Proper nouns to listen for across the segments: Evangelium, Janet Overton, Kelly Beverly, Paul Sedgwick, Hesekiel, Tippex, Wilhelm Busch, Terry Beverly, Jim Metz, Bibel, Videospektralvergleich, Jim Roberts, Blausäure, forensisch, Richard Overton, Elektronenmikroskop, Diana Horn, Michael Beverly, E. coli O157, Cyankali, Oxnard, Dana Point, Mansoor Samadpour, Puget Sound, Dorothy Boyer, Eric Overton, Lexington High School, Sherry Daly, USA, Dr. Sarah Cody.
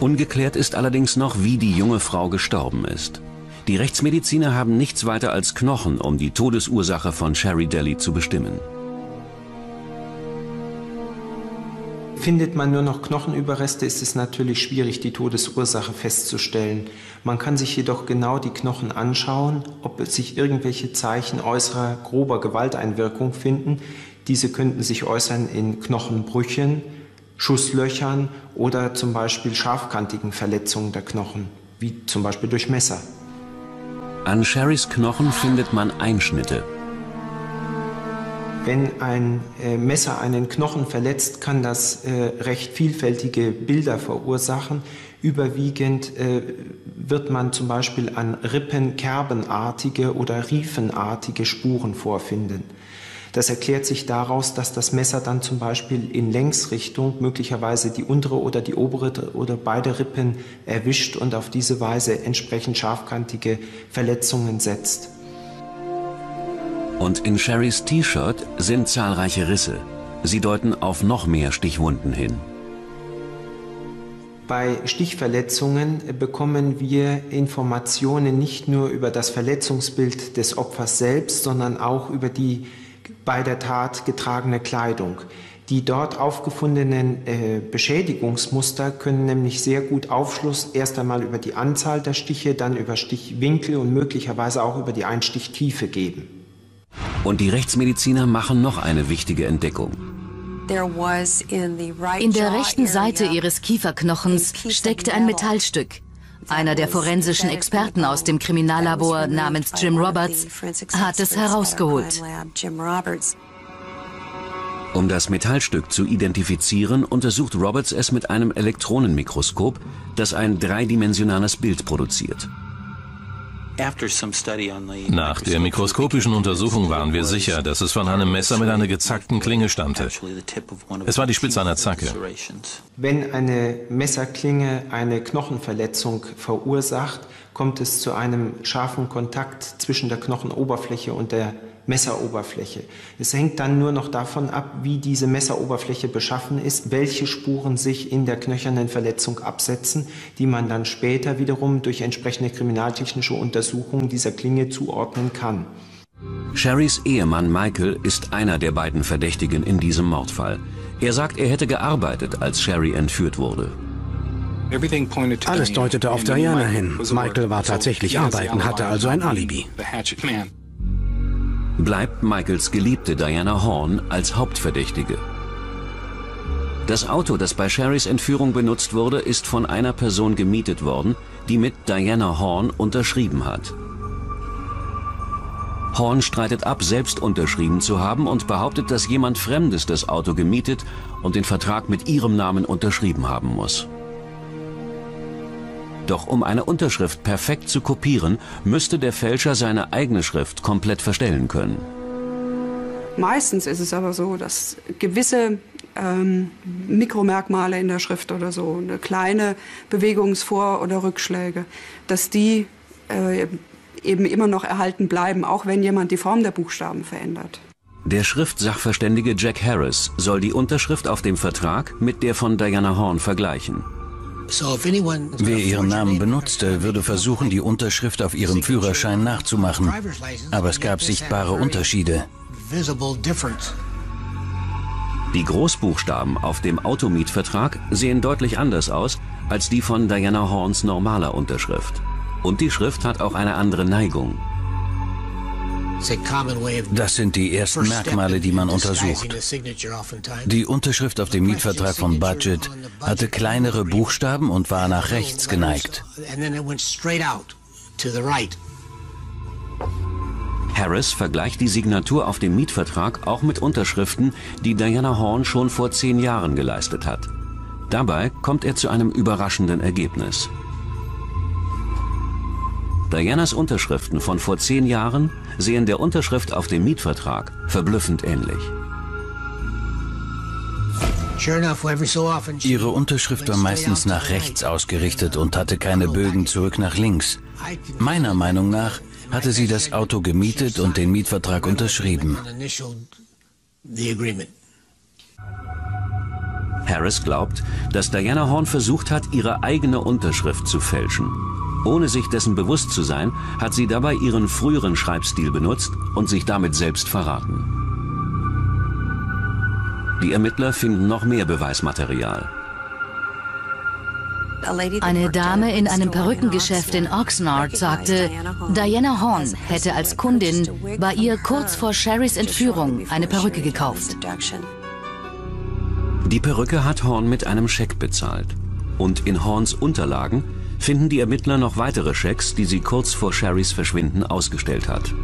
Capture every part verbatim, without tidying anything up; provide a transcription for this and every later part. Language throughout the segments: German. Ungeklärt ist allerdings noch, wie die junge Frau gestorben ist. Die Rechtsmediziner haben nichts weiter als Knochen, um die Todesursache von Sherry Daly zu bestimmen. Findet man nur noch Knochenüberreste, ist es natürlich schwierig, die Todesursache festzustellen. Man kann sich jedoch genau die Knochen anschauen, ob sich irgendwelche Zeichen äußerer grober Gewalteinwirkung finden. Diese könnten sich äußern in Knochenbrüchen, Schusslöchern oder zum Beispiel scharfkantigen Verletzungen der Knochen, wie zum Beispiel durch Messer. An Sherrys Knochen findet man Einschnitte. Wenn ein äh, Messer einen Knochen verletzt, kann das äh, recht vielfältige Bilder verursachen. Überwiegend äh, wird man zum Beispiel an Rippen kerbenartige oder riefenartige Spuren vorfinden. Das erklärt sich daraus, dass das Messer dann zum Beispiel in Längsrichtung möglicherweise die untere oder die obere oder beide Rippen erwischt und auf diese Weise entsprechend scharfkantige Verletzungen setzt. Und in Sherrys T-Shirt sind zahlreiche Risse. Sie deuten auf noch mehr Stichwunden hin. Bei Stichverletzungen bekommen wir Informationen nicht nur über das Verletzungsbild des Opfers selbst, sondern auch über die bei der Tat getragene Kleidung. Die dort aufgefundenen äh, Beschädigungsmuster können nämlich sehr gut Aufschluss erst einmal über die Anzahl der Stiche, dann über Stichwinkel und möglicherweise auch über die Einstichtiefe geben. Und die Rechtsmediziner machen noch eine wichtige Entdeckung. In der rechten Seite ihres Kieferknochens steckte ein Metallstück. Einer der forensischen Experten aus dem Kriminallabor namens Jim Roberts hat es herausgeholt. Um das Metallstück zu identifizieren, untersucht Roberts es mit einem Elektronenmikroskop, das ein dreidimensionales Bild produziert. Nach der mikroskopischen Untersuchung waren wir sicher, dass es von einem Messer mit einer gezackten Klinge stammte. Es war die Spitze einer Zacke. Wenn eine Messerklinge eine Knochenverletzung verursacht, kommt es zu einem scharfen Kontakt zwischen der Knochenoberfläche und der Messeroberfläche. Es hängt dann nur noch davon ab, wie diese Messeroberfläche beschaffen ist, welche Spuren sich in der knöchernen Verletzung absetzen, die man dann später wiederum durch entsprechende kriminaltechnische Untersuchungen dieser Klinge zuordnen kann. Sherrys Ehemann Michael ist einer der beiden Verdächtigen in diesem Mordfall. Er sagt, er hätte gearbeitet, als Sherry entführt wurde. Alles deutete auf Diana hin. Michael war tatsächlich arbeiten, hatte also ein Alibi. Bleibt Michaels Geliebte Diana Horn als Hauptverdächtige. Das Auto, das bei Sherrys Entführung benutzt wurde, ist von einer Person gemietet worden, die mit Diana Horn unterschrieben hat. Horn streitet ab, selbst unterschrieben zu haben und behauptet, dass jemand Fremdes das Auto gemietet und den Vertrag mit ihrem Namen unterschrieben haben muss. Doch um eine Unterschrift perfekt zu kopieren, müsste der Fälscher seine eigene Schrift komplett verstellen können. Meistens ist es aber so, dass gewisse ähm, Mikromerkmale in der Schrift oder so, eine kleine Bewegungsvor- oder Rückschläge, dass die äh, eben immer noch erhalten bleiben, auch wenn jemand die Form der Buchstaben verändert. Der Schriftsachverständige Jack Harris soll die Unterschrift auf dem Vertrag mit der von Diana Horn vergleichen. Wer ihren Namen benutzte, würde versuchen, die Unterschrift auf ihrem Führerschein nachzumachen. Aber es gab sichtbare Unterschiede. Die Großbuchstaben auf dem Automietvertrag sehen deutlich anders aus als die von Diana Horns normaler Unterschrift. Und die Schrift hat auch eine andere Neigung. Das sind die ersten Merkmale, die man untersucht. Die Unterschrift auf dem Mietvertrag von Budget hatte kleinere Buchstaben und war nach rechts geneigt. Harris vergleicht die Signatur auf dem Mietvertrag auch mit Unterschriften, die Diana Horn schon vor zehn Jahren geleistet hat. Dabei kommt er zu einem überraschenden Ergebnis. Dianas Unterschriften von vor zehn Jahren sehen der Unterschrift auf dem Mietvertrag verblüffend ähnlich. Ihre Unterschrift war meistens nach rechts ausgerichtet und hatte keine Bögen zurück nach links. Meiner Meinung nach hatte sie das Auto gemietet und den Mietvertrag unterschrieben. Harris glaubt, dass Diana Horn versucht hat, ihre eigene Unterschrift zu fälschen. Ohne sich dessen bewusst zu sein, hat sie dabei ihren früheren Schreibstil benutzt und sich damit selbst verraten. Die Ermittler finden noch mehr Beweismaterial. Eine Dame in einem Perückengeschäft in Oxnard sagte, Diana Horn hätte als Kundin bei ihr kurz vor Sherrys Entführung eine Perücke gekauft. Die Perücke hat Horn mit einem Scheck bezahlt. Und in Horns Unterlagen finden die Ermittler noch weitere Schecks, die sie kurz vor Sherrys Verschwinden ausgestellt hat.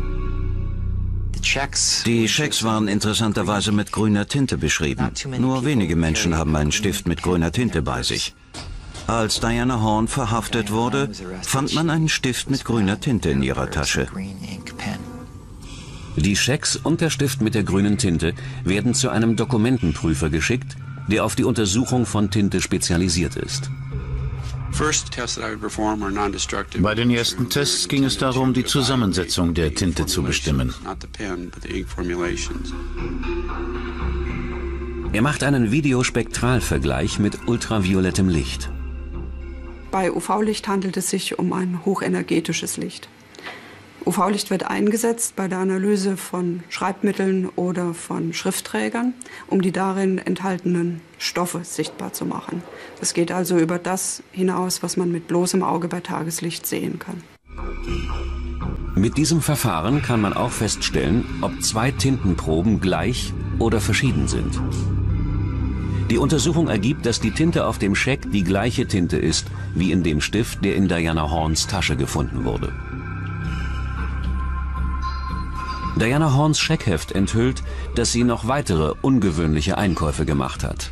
Die Schecks waren interessanterweise mit grüner Tinte beschrieben. Nur wenige Menschen haben einen Stift mit grüner Tinte bei sich. Als Diana Horn verhaftet wurde, fand man einen Stift mit grüner Tinte in ihrer Tasche. Die Schecks und der Stift mit der grünen Tinte werden zu einem Dokumentenprüfer geschickt, der auf die Untersuchung von Tinte spezialisiert ist. Bei den ersten Tests ging es darum, die Zusammensetzung der Tinte zu bestimmen. Er macht einen Videospektralvergleich mit ultraviolettem Licht. Bei U V-Licht handelt es sich um ein hochenergetisches Licht. U V-Licht wird eingesetzt bei der Analyse von Schreibmitteln oder von Schriftträgern, um die darin enthaltenen Stoffe sichtbar zu machen. Das geht also über das hinaus, was man mit bloßem Auge bei Tageslicht sehen kann. Mit diesem Verfahren kann man auch feststellen, ob zwei Tintenproben gleich oder verschieden sind. Die Untersuchung ergibt, dass die Tinte auf dem Scheck die gleiche Tinte ist, wie in dem Stift, der in Diana Horns Tasche gefunden wurde. Diana Horns Scheckheft enthüllt, dass sie noch weitere ungewöhnliche Einkäufe gemacht hat.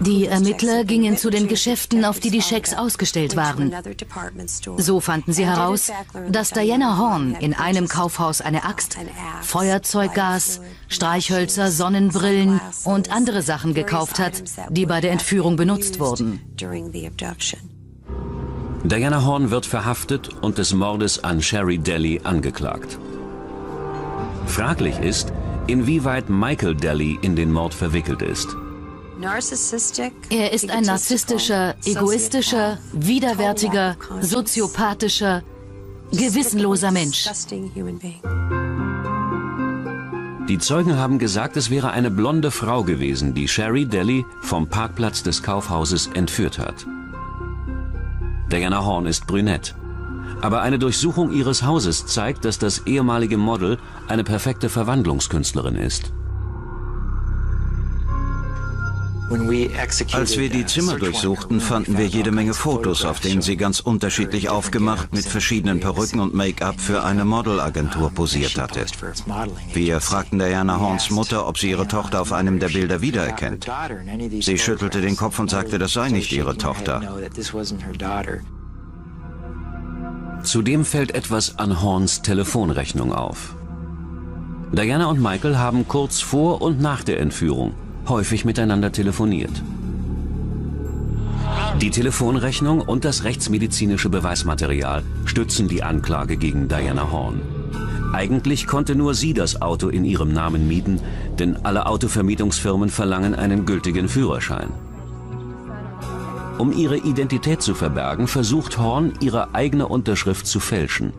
Die Ermittler gingen zu den Geschäften, auf die die Schecks ausgestellt waren. So fanden sie heraus, dass Diana Horn in einem Kaufhaus eine Axt, Feuerzeuggas, Streichhölzer, Sonnenbrillen und andere Sachen gekauft hat, die bei der Entführung benutzt wurden. Diana Horn wird verhaftet und des Mordes an Sherry Daly angeklagt. Fraglich ist, inwieweit Michael Daly in den Mord verwickelt ist. Er ist ein narzisstischer, egoistischer, widerwärtiger, soziopathischer, gewissenloser Mensch. Die Zeugen haben gesagt, es wäre eine blonde Frau gewesen, die Sherry Daly vom Parkplatz des Kaufhauses entführt hat. Diana Horn ist brünett. Aber eine Durchsuchung ihres Hauses zeigt, dass das ehemalige Model eine perfekte Verwandlungskünstlerin ist. Als wir die Zimmer durchsuchten, fanden wir jede Menge Fotos, auf denen sie ganz unterschiedlich aufgemacht mit verschiedenen Perücken und Make-up für eine Modelagentur posiert hatte. Wir fragten Diana Horns Mutter, ob sie ihre Tochter auf einem der Bilder wiedererkennt. Sie schüttelte den Kopf und sagte, das sei nicht ihre Tochter. Zudem fällt etwas an Horns Telefonrechnung auf. Diana und Michael haben kurz vor und nach der Entführung häufig miteinander telefoniert. Die Telefonrechnung und das rechtsmedizinische Beweismaterial stützen die Anklage gegen Diana Horn. Eigentlich konnte nur sie das Auto in ihrem Namen mieten, denn alle Autovermietungsfirmen verlangen einen gültigen Führerschein. Um ihre Identität zu verbergen, versucht Horn, ihre eigene Unterschrift zu fälschen.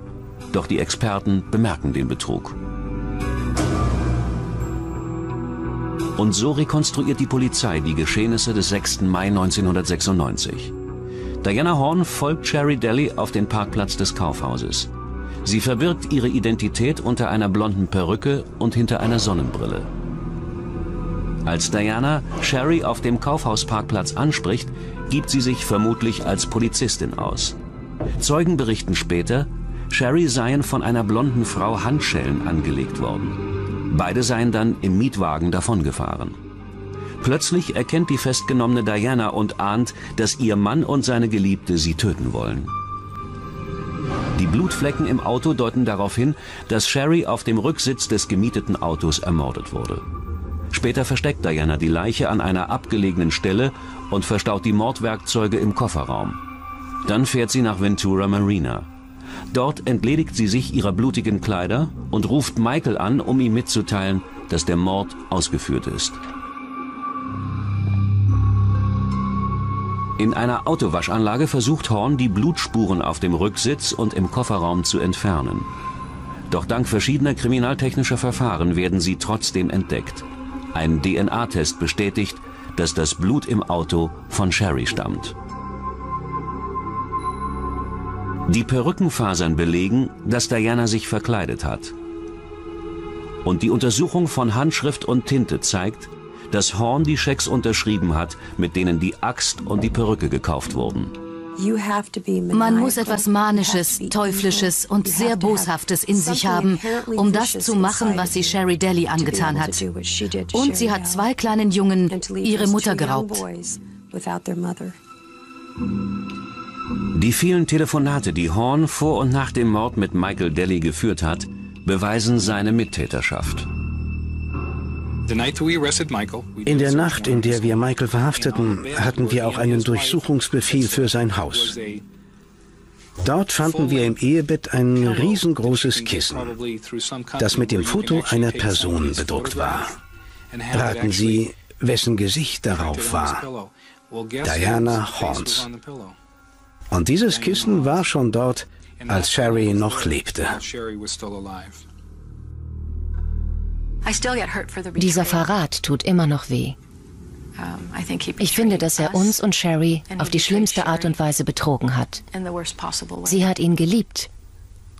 Doch die Experten bemerken den Betrug. Und so rekonstruiert die Polizei die Geschehnisse des sechsten Mai neunzehnhundertsechsundneunzig. Diana Horn folgt Sherry Daly auf den Parkplatz des Kaufhauses. Sie verbirgt ihre Identität unter einer blonden Perücke und hinter einer Sonnenbrille. Als Diana Sherry auf dem Kaufhausparkplatz anspricht, gibt sie sich vermutlich als Polizistin aus. Zeugen berichten später, Sherry seien von einer blonden Frau Handschellen angelegt worden. Beide seien dann im Mietwagen davongefahren. Plötzlich erkennt die festgenommene Diana und ahnt, dass ihr Mann und seine Geliebte sie töten wollen. Die Blutflecken im Auto deuten darauf hin, dass Sherry auf dem Rücksitz des gemieteten Autos ermordet wurde. Später versteckt Diana die Leiche an einer abgelegenen Stelle und verstaut die Mordwerkzeuge im Kofferraum. Dann fährt sie nach Ventura Marina. Dort entledigt sie sich ihrer blutigen Kleider und ruft Michael an, um ihm mitzuteilen, dass der Mord ausgeführt ist. In einer Autowaschanlage versucht Horn, die Blutspuren auf dem Rücksitz und im Kofferraum zu entfernen. Doch dank verschiedener kriminaltechnischer Verfahren werden sie trotzdem entdeckt. Ein D N A-Test bestätigt, dass das Blut im Auto von Sherry stammt. Die Perückenfasern belegen, dass Diana sich verkleidet hat. Und die Untersuchung von Handschrift und Tinte zeigt, dass Horn die Schecks unterschrieben hat, mit denen die Axt und die Perücke gekauft wurden. Man muss etwas Manisches, Teuflisches und sehr Boshaftes in sich haben, um das zu machen, was sie Sherry Daly angetan hat. Und sie hat zwei kleinen Jungen ihre Mutter geraubt. Die vielen Telefonate, die Horn vor und nach dem Mord mit Michael Daly geführt hat, beweisen seine Mittäterschaft. In der Nacht, in der wir Michael verhafteten, hatten wir auch einen Durchsuchungsbefehl für sein Haus. Dort fanden wir im Ehebett ein riesengroßes Kissen, das mit dem Foto einer Person bedruckt war. Raten Sie, wessen Gesicht darauf war? Diana Horns. Und dieses Kissen war schon dort, als Sherry noch lebte. Dieser Verrat tut immer noch weh. Ich finde, dass er uns und Sherry auf die schlimmste Art und Weise betrogen hat. Sie hat ihn geliebt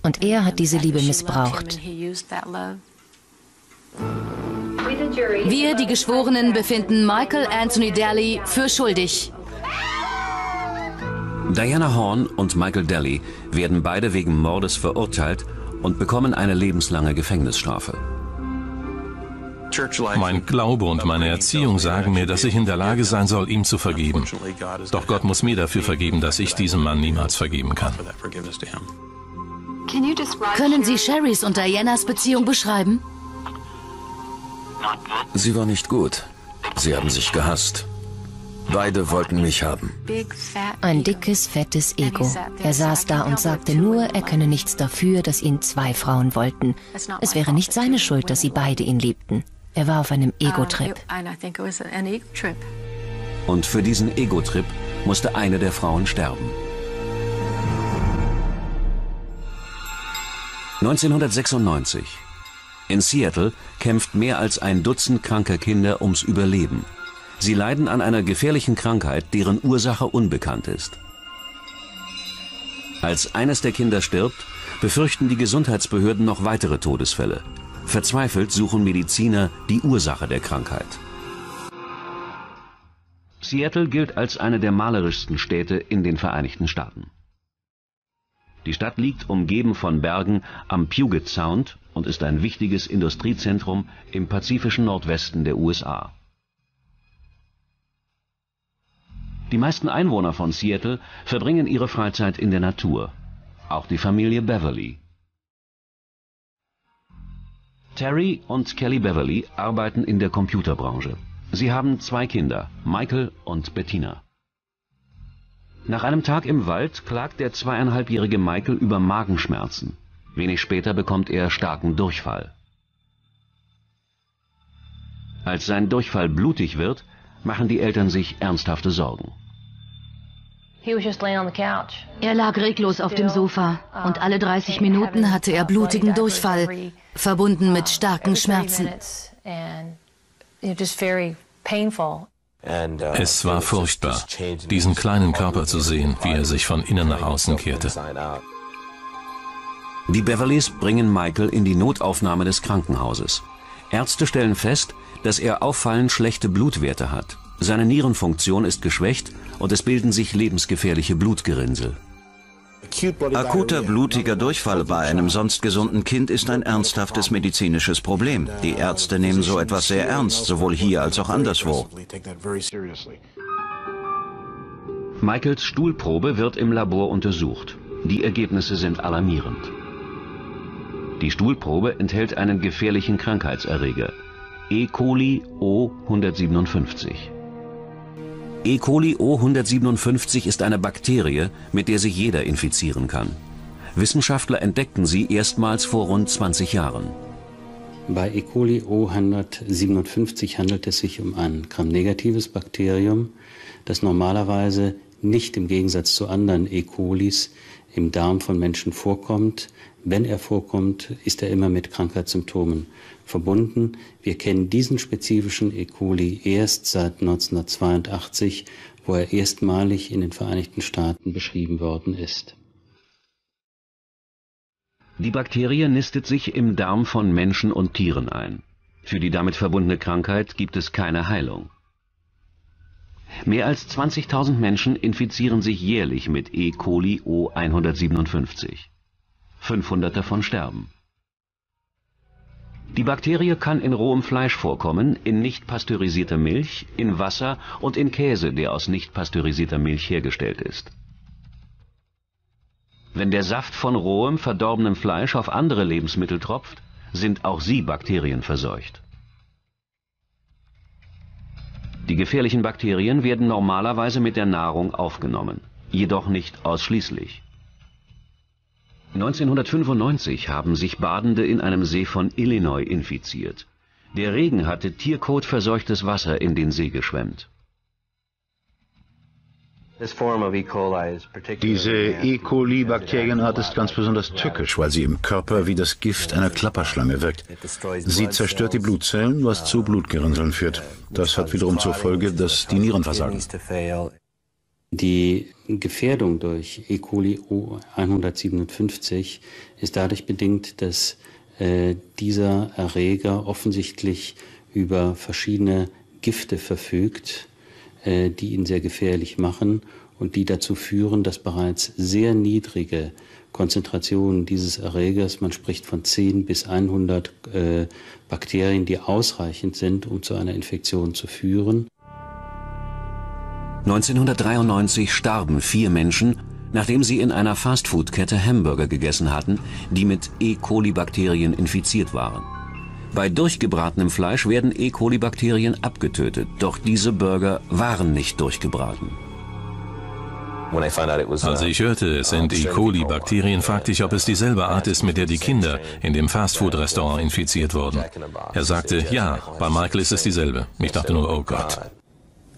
und er hat diese Liebe missbraucht. Wir, die Geschworenen, befinden Michael Anthony Daly für schuldig. Diana Horn und Michael Daly werden beide wegen Mordes verurteilt und bekommen eine lebenslange Gefängnisstrafe. Mein Glaube und meine Erziehung sagen mir, dass ich in der Lage sein soll, ihm zu vergeben. Doch Gott muss mir dafür vergeben, dass ich diesem Mann niemals vergeben kann. Können Sie Sherrys und Dianas Beziehung beschreiben? Sie war nicht gut. Sie haben sich gehasst. Beide wollten mich haben. Ein dickes, fettes Ego. Er saß da und sagte nur, er könne nichts dafür, dass ihn zwei Frauen wollten. Es wäre nicht seine Schuld, dass sie beide ihn liebten. Er war auf einem Ego-Trip. Und für diesen Ego-Trip musste eine der Frauen sterben. neunzehnhundertsechsundneunzig. In Seattle kämpft mehr als ein Dutzend kranker Kinder ums Überleben. Sie leiden an einer gefährlichen Krankheit, deren Ursache unbekannt ist. Als eines der Kinder stirbt, befürchten die Gesundheitsbehörden noch weitere Todesfälle. Verzweifelt suchen Mediziner die Ursache der Krankheit. Seattle gilt als eine der malerischsten Städte in den Vereinigten Staaten. Die Stadt liegt umgeben von Bergen am Puget Sound und ist ein wichtiges Industriezentrum im pazifischen Nordwesten der U S A. Die meisten Einwohner von Seattle verbringen ihre Freizeit in der Natur. Auch die Familie Beverly. Terry und Kelly Beverly arbeiten in der Computerbranche. Sie haben zwei Kinder, Michael und Bettina. Nach einem Tag im Wald klagt der zweieinhalbjährige Michael über Magenschmerzen. Wenig später bekommt er starken Durchfall. Als sein Durchfall blutig wird, machen die Eltern sich ernsthafte Sorgen. Er lag reglos auf dem Sofa und alle dreißig Minuten hatte er blutigen Durchfall, verbunden mit starken Schmerzen. Es war furchtbar, diesen kleinen Körper zu sehen, wie er sich von innen nach außen kehrte. Die Beverleys bringen Michael in die Notaufnahme des Krankenhauses. Ärzte stellen fest, dass er auffallend schlechte Blutwerte hat. Seine Nierenfunktion ist geschwächt und es bilden sich lebensgefährliche Blutgerinnsel. Akuter blutiger Durchfall bei einem sonst gesunden Kind ist ein ernsthaftes medizinisches Problem. Die Ärzte nehmen so etwas sehr ernst, sowohl hier als auch anderswo. Michaels Stuhlprobe wird im Labor untersucht. Die Ergebnisse sind alarmierend. Die Stuhlprobe enthält einen gefährlichen Krankheitserreger. E. coli O hundertsiebenundfünfzig. E. coli O hundertsiebenundfünfzig ist eine Bakterie, mit der sich jeder infizieren kann. Wissenschaftler entdeckten sie erstmals vor rund zwanzig Jahren. Bei E. coli O hundertsiebenundfünfzig handelt es sich um ein gramnegatives Bakterium, das normalerweise nicht im Gegensatz zu anderen E. colis im Darm von Menschen vorkommt. Wenn er vorkommt, ist er immer mit Krankheitssymptomen verbunden. Wir kennen diesen spezifischen E. coli erst seit neunzehnhundertzweiundachtzig, wo er erstmalig in den Vereinigten Staaten beschrieben worden ist. Die Bakterie nistet sich im Darm von Menschen und Tieren ein. Für die damit verbundene Krankheit gibt es keine Heilung. Mehr als zwanzigtausend Menschen infizieren sich jährlich mit E. coli O hundertsiebenundfünfzig. fünfhundert davon sterben. Die Bakterie kann in rohem Fleisch vorkommen, in nicht pasteurisierter Milch, in Wasser und in Käse, der aus nicht pasteurisierter Milch hergestellt ist. Wenn der Saft von rohem, verdorbenem Fleisch auf andere Lebensmittel tropft, sind auch sie bakterienverseucht. Die gefährlichen Bakterien werden normalerweise mit der Nahrung aufgenommen, jedoch nicht ausschließlich. neunzehnhundertfünfundneunzig haben sich Badende in einem See von Illinois infiziert. Der Regen hatte tierkotverseuchtes Wasser in den See geschwemmt. Diese E. coli-Bakterienart ist ganz besonders tückisch, weil sie im Körper wie das Gift einer Klapperschlange wirkt. Sie zerstört die Blutzellen, was zu Blutgerinnseln führt. Das hat wiederum zur Folge, dass die Nieren versagen. Die Gefährdung durch E. coli O hundertsiebenundfünfzig ist dadurch bedingt, dass äh, dieser Erreger offensichtlich über verschiedene Gifte verfügt, äh, die ihn sehr gefährlich machen und die dazu führen, dass bereits sehr niedrige Konzentrationen dieses Erregers, man spricht von zehn bis hundert äh, Bakterien, die ausreichend sind, um zu einer Infektion zu führen. neunzehnhundertdreiundneunzig starben vier Menschen, nachdem sie in einer Fastfood-Kette Hamburger gegessen hatten, die mit E. coli-Bakterien infiziert waren. Bei durchgebratenem Fleisch werden E. coli-Bakterien abgetötet, doch diese Burger waren nicht durchgebraten. Als ich hörte, es sind E. coli-Bakterien, fragte ich, ob es dieselbe Art ist, mit der die Kinder in dem Fastfood-Restaurant infiziert wurden. Er sagte, ja, bei Michael ist es dieselbe. Ich dachte nur, oh Gott.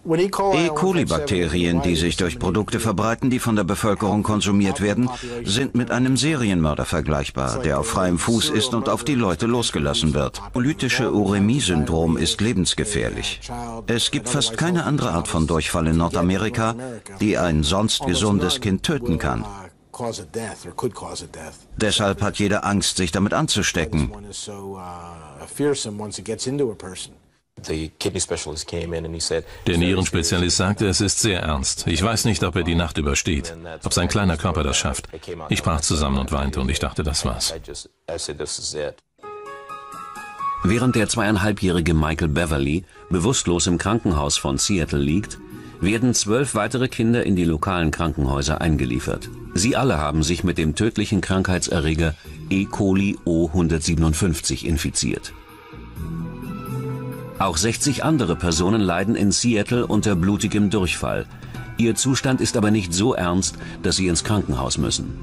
E. coli-Bakterien, die sich durch Produkte verbreiten, die von der Bevölkerung konsumiert werden, sind mit einem Serienmörder vergleichbar, der auf freiem Fuß ist und auf die Leute losgelassen wird. Das bolytische Urämie-Syndrom ist lebensgefährlich. Es gibt fast keine andere Art von Durchfall in Nordamerika, die ein sonst gesundes Kind töten kann. Deshalb hat jeder Angst, sich damit anzustecken. Der Nierenspezialist sagte, es ist sehr ernst. Ich weiß nicht, ob er die Nacht übersteht, ob sein kleiner Körper das schafft. Ich brach zusammen und weinte und ich dachte, das war's. Während der zweieinhalbjährige Michael Beverly bewusstlos im Krankenhaus von Seattle liegt, werden zwölf weitere Kinder in die lokalen Krankenhäuser eingeliefert. Sie alle haben sich mit dem tödlichen Krankheitserreger E. coli O hundertsiebenundfünfzig infiziert. Auch sechzig andere Personen leiden in Seattle unter blutigem Durchfall. Ihr Zustand ist aber nicht so ernst, dass sie ins Krankenhaus müssen.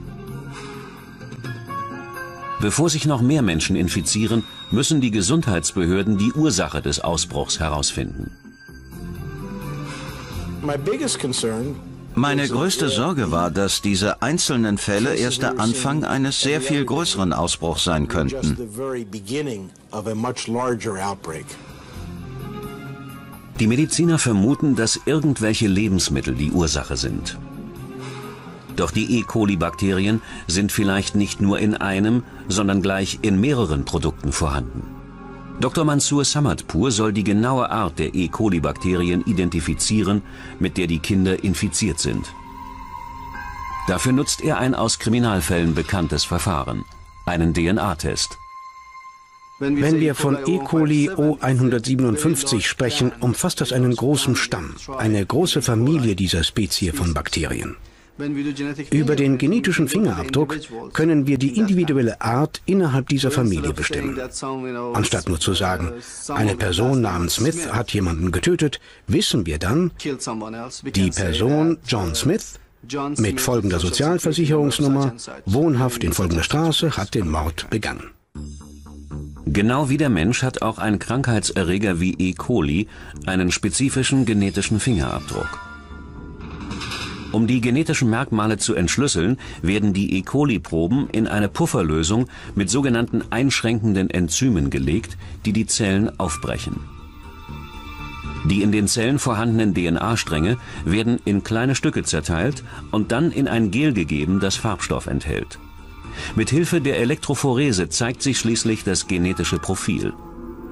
Bevor sich noch mehr Menschen infizieren, müssen die Gesundheitsbehörden die Ursache des Ausbruchs herausfinden. Meine größte Sorge war, dass diese einzelnen Fälle erst der Anfang eines sehr viel größeren Ausbruchs sein könnten. Die Mediziner vermuten, dass irgendwelche Lebensmittel die Ursache sind. Doch die E. coli-Bakterien sind vielleicht nicht nur in einem, sondern gleich in mehreren Produkten vorhanden. Doktor Mansoor Samadpour soll die genaue Art der E. coli-Bakterien identifizieren, mit der die Kinder infiziert sind. Dafür nutzt er ein aus Kriminalfällen bekanntes Verfahren, einen D N A-Test. Wenn wir von E. coli O hundertsiebenundfünfzig sprechen, umfasst das einen großen Stamm, eine große Familie dieser Spezies von Bakterien. Über den genetischen Fingerabdruck können wir die individuelle Art innerhalb dieser Familie bestimmen. Anstatt nur zu sagen, eine Person namens Smith hat jemanden getötet, wissen wir dann, die Person John Smith mit folgender Sozialversicherungsnummer, wohnhaft in folgender Straße, hat den Mord begangen. Genau wie der Mensch hat auch ein Krankheitserreger wie E. coli einen spezifischen genetischen Fingerabdruck. Um die genetischen Merkmale zu entschlüsseln, werden die E. coli-Proben in eine Pufferlösung mit sogenannten einschränkenden Enzymen gelegt, die die Zellen aufbrechen. Die in den Zellen vorhandenen D N A-Stränge werden in kleine Stücke zerteilt und dann in ein Gel gegeben, das Farbstoff enthält. Mit Hilfe der Elektrophorese zeigt sich schließlich das genetische Profil.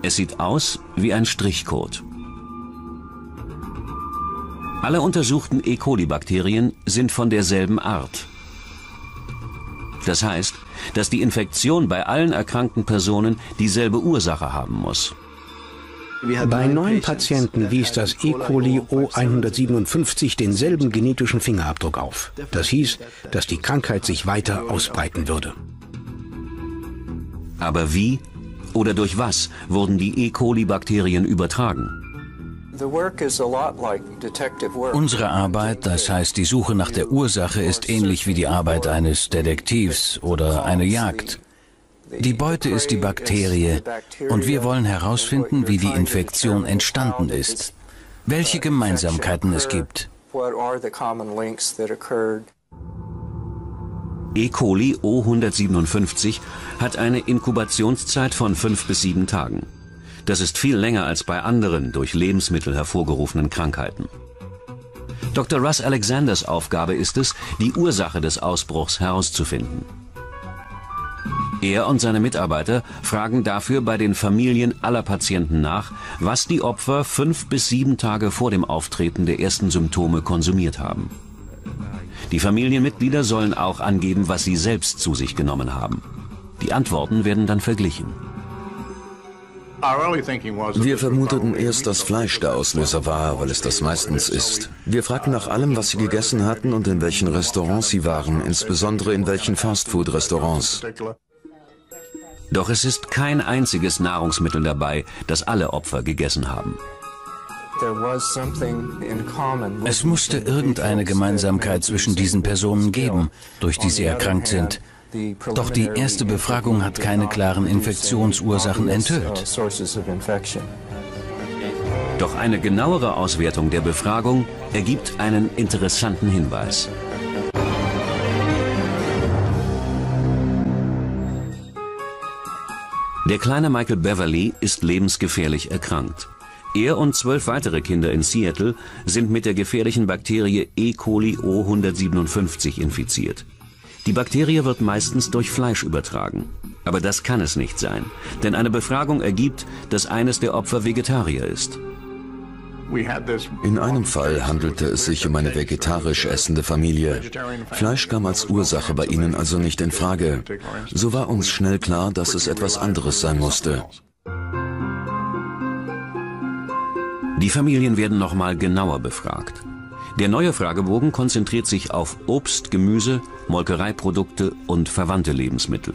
Es sieht aus wie ein Strichcode. Alle untersuchten E. coli-Bakterien sind von derselben Art. Das heißt, dass die Infektion bei allen erkrankten Personen dieselbe Ursache haben muss. Bei neun Patienten wies das E. coli O hundertsiebenundfünfzig denselben genetischen Fingerabdruck auf. Das hieß, dass die Krankheit sich weiter ausbreiten würde. Aber wie oder durch was wurden die E. coli-Bakterien übertragen? Unsere Arbeit, das heißt die Suche nach der Ursache, ist ähnlich wie die Arbeit eines Detektivs oder eine Jagd. Die Beute ist die Bakterie und wir wollen herausfinden, wie die Infektion entstanden ist, welche Gemeinsamkeiten es gibt. E. coli O hundertsiebenundfünfzig hat eine Inkubationszeit von fünf bis sieben Tagen. Das ist viel länger als bei anderen durch Lebensmittel hervorgerufenen Krankheiten. Doktor Russ Alexanders Aufgabe ist es, die Ursache des Ausbruchs herauszufinden. Er und seine Mitarbeiter fragen dafür bei den Familien aller Patienten nach, was die Opfer fünf bis sieben Tage vor dem Auftreten der ersten Symptome konsumiert haben. Die Familienmitglieder sollen auch angeben, was sie selbst zu sich genommen haben. Die Antworten werden dann verglichen. Wir vermuteten erst, dass Fleisch der Auslöser war, weil es das meistens ist. Wir fragten nach allem, was sie gegessen hatten und in welchen Restaurants sie waren, insbesondere in welchen Fastfood-Restaurants. Doch es ist kein einziges Nahrungsmittel dabei, das alle Opfer gegessen haben. Es musste irgendeine Gemeinsamkeit zwischen diesen Personen geben, durch die sie erkrankt sind. Doch die erste Befragung hat keine klaren Infektionsursachen enthüllt. Doch eine genauere Auswertung der Befragung ergibt einen interessanten Hinweis. Der kleine Michael Beverly ist lebensgefährlich erkrankt. Er und zwölf weitere Kinder in Seattle sind mit der gefährlichen Bakterie E. coli O hundertsiebenundfünfzig infiziert. Die Bakterie wird meistens durch Fleisch übertragen. Aber das kann es nicht sein, denn eine Befragung ergibt, dass eines der Opfer Vegetarier ist. In einem Fall handelte es sich um eine vegetarisch essende Familie. Fleisch kam als Ursache bei ihnen also nicht in Frage. So war uns schnell klar, dass es etwas anderes sein musste. Die Familien werden nochmal genauer befragt. Der neue Fragebogen konzentriert sich auf Obst, Gemüse, Molkereiprodukte und verwandte Lebensmittel.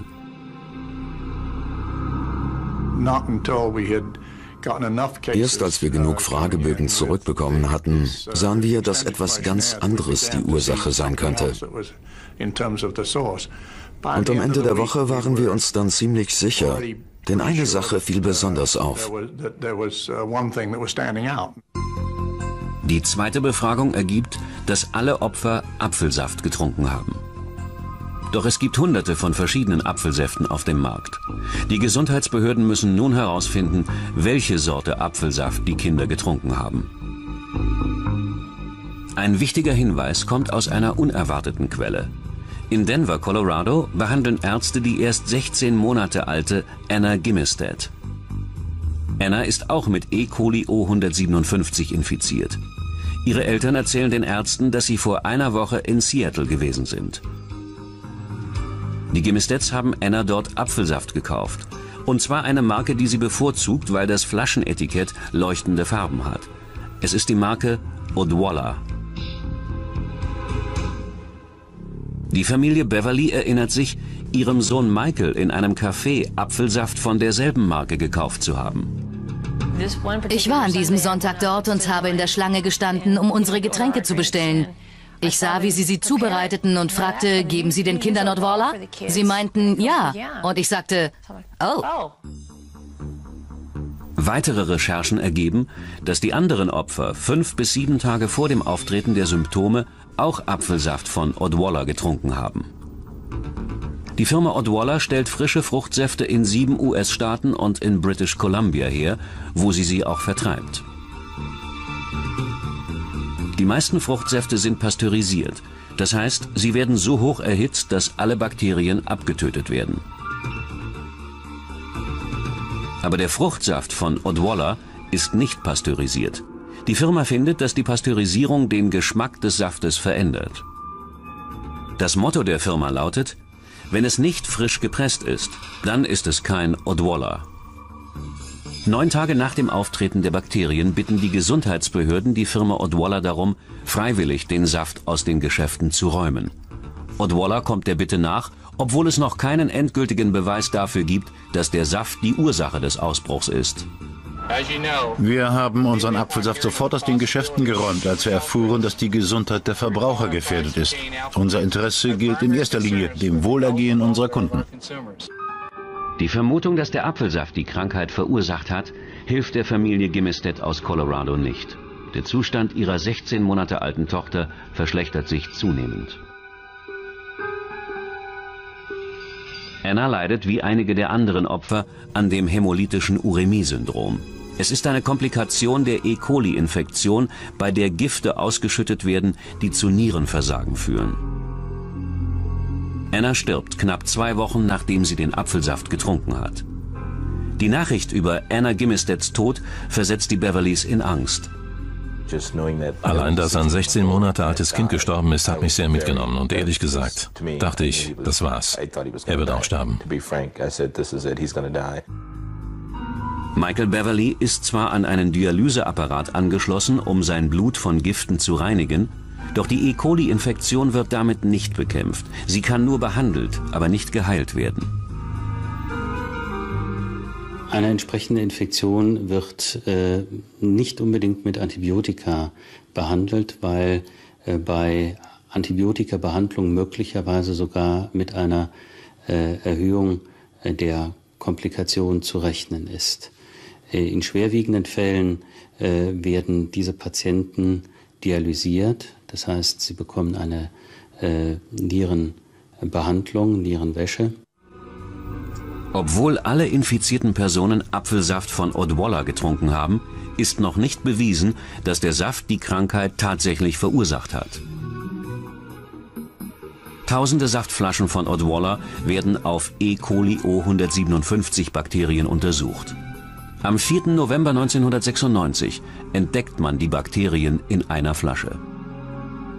Erst als wir genug Fragebögen zurückbekommen hatten, sahen wir, dass etwas ganz anderes die Ursache sein könnte. Und am Ende der Woche waren wir uns dann ziemlich sicher, denn eine Sache fiel besonders auf. Die zweite Befragung ergibt, dass alle Opfer Apfelsaft getrunken haben. Doch es gibt hunderte von verschiedenen Apfelsäften auf dem Markt. Die Gesundheitsbehörden müssen nun herausfinden, welche Sorte Apfelsaft die Kinder getrunken haben. Ein wichtiger Hinweis kommt aus einer unerwarteten Quelle. In Denver, Colorado, behandeln Ärzte die erst sechzehn Monate alte Anna Gimmestad. Anna ist auch mit E. coli O hundertsiebenundfünfzig infiziert. Ihre Eltern erzählen den Ärzten, dass sie vor einer Woche in Seattle gewesen sind. Die Gimmestads haben Anna dort Apfelsaft gekauft. Und zwar eine Marke, die sie bevorzugt, weil das Flaschenetikett leuchtende Farben hat. Es ist die Marke Odwalla. Die Familie Beverly erinnert sich, ihrem Sohn Michael in einem Café Apfelsaft von derselben Marke gekauft zu haben. Ich war an diesem Sonntag dort und habe in der Schlange gestanden, um unsere Getränke zu bestellen. Ich sah, wie sie sie zubereiteten und fragte, geben Sie den Kindern Odwalla? Sie meinten, ja. Und ich sagte, oh. Weitere Recherchen ergeben, dass die anderen Opfer fünf bis sieben Tage vor dem Auftreten der Symptome auch Apfelsaft von Odwalla getrunken haben. Die Firma Odwalla stellt frische Fruchtsäfte in sieben U S-Staaten und in British Columbia her, wo sie sie auch vertreibt. Die meisten Fruchtsäfte sind pasteurisiert. Das heißt, sie werden so hoch erhitzt, dass alle Bakterien abgetötet werden. Aber der Fruchtsaft von Odwalla ist nicht pasteurisiert. Die Firma findet, dass die Pasteurisierung den Geschmack des Saftes verändert. Das Motto der Firma lautet: Wenn es nicht frisch gepresst ist, dann ist es kein Odwalla. Neun Tage nach dem Auftreten der Bakterien bitten die Gesundheitsbehörden die Firma Odwalla darum, freiwillig den Saft aus den Geschäften zu räumen. Odwalla kommt der Bitte nach, obwohl es noch keinen endgültigen Beweis dafür gibt, dass der Saft die Ursache des Ausbruchs ist. Wir haben unseren Apfelsaft sofort aus den Geschäften geräumt, als wir erfuhren, dass die Gesundheit der Verbraucher gefährdet ist. Unser Interesse gilt in erster Linie dem Wohlergehen unserer Kunden. Die Vermutung, dass der Apfelsaft die Krankheit verursacht hat, hilft der Familie Gimmestad aus Colorado nicht. Der Zustand ihrer sechzehn Monate alten Tochter verschlechtert sich zunehmend. Anna leidet, wie einige der anderen Opfer, an dem hämolytischen Uremie-Syndrom. Es ist eine Komplikation der E. coli-Infektion, bei der Gifte ausgeschüttet werden, die zu Nierenversagen führen. Anna stirbt knapp zwei Wochen, nachdem sie den Apfelsaft getrunken hat. Die Nachricht über Anna Gimmestads Tod versetzt die Beverlys in Angst. Allein, dass ein sechzehn Monate altes Kind gestorben ist, hat mich sehr mitgenommen. Und ehrlich gesagt, dachte ich, das war's. Er wird auch sterben. Michael Beverly ist zwar an einen Dialyseapparat angeschlossen, um sein Blut von Giften zu reinigen, doch die E. coli-Infektion wird damit nicht bekämpft. Sie kann nur behandelt, aber nicht geheilt werden. Eine entsprechende Infektion wird äh, nicht unbedingt mit Antibiotika behandelt, weil äh, bei Antibiotikabehandlung möglicherweise sogar mit einer äh, Erhöhung äh, der Komplikationen zu rechnen ist. Äh, in schwerwiegenden Fällen äh, werden diese Patienten dialysiert, das heißt, sie bekommen eine äh, Nierenbehandlung, Nierenwäsche. Obwohl alle infizierten Personen Apfelsaft von Odwalla getrunken haben, ist noch nicht bewiesen, dass der Saft die Krankheit tatsächlich verursacht hat. Tausende Saftflaschen von Odwalla werden auf E. coli O hundertsiebenundfünfzig Bakterien untersucht. Am vierten November neunzehnhundertsechsundneunzig entdeckt man die Bakterien in einer Flasche.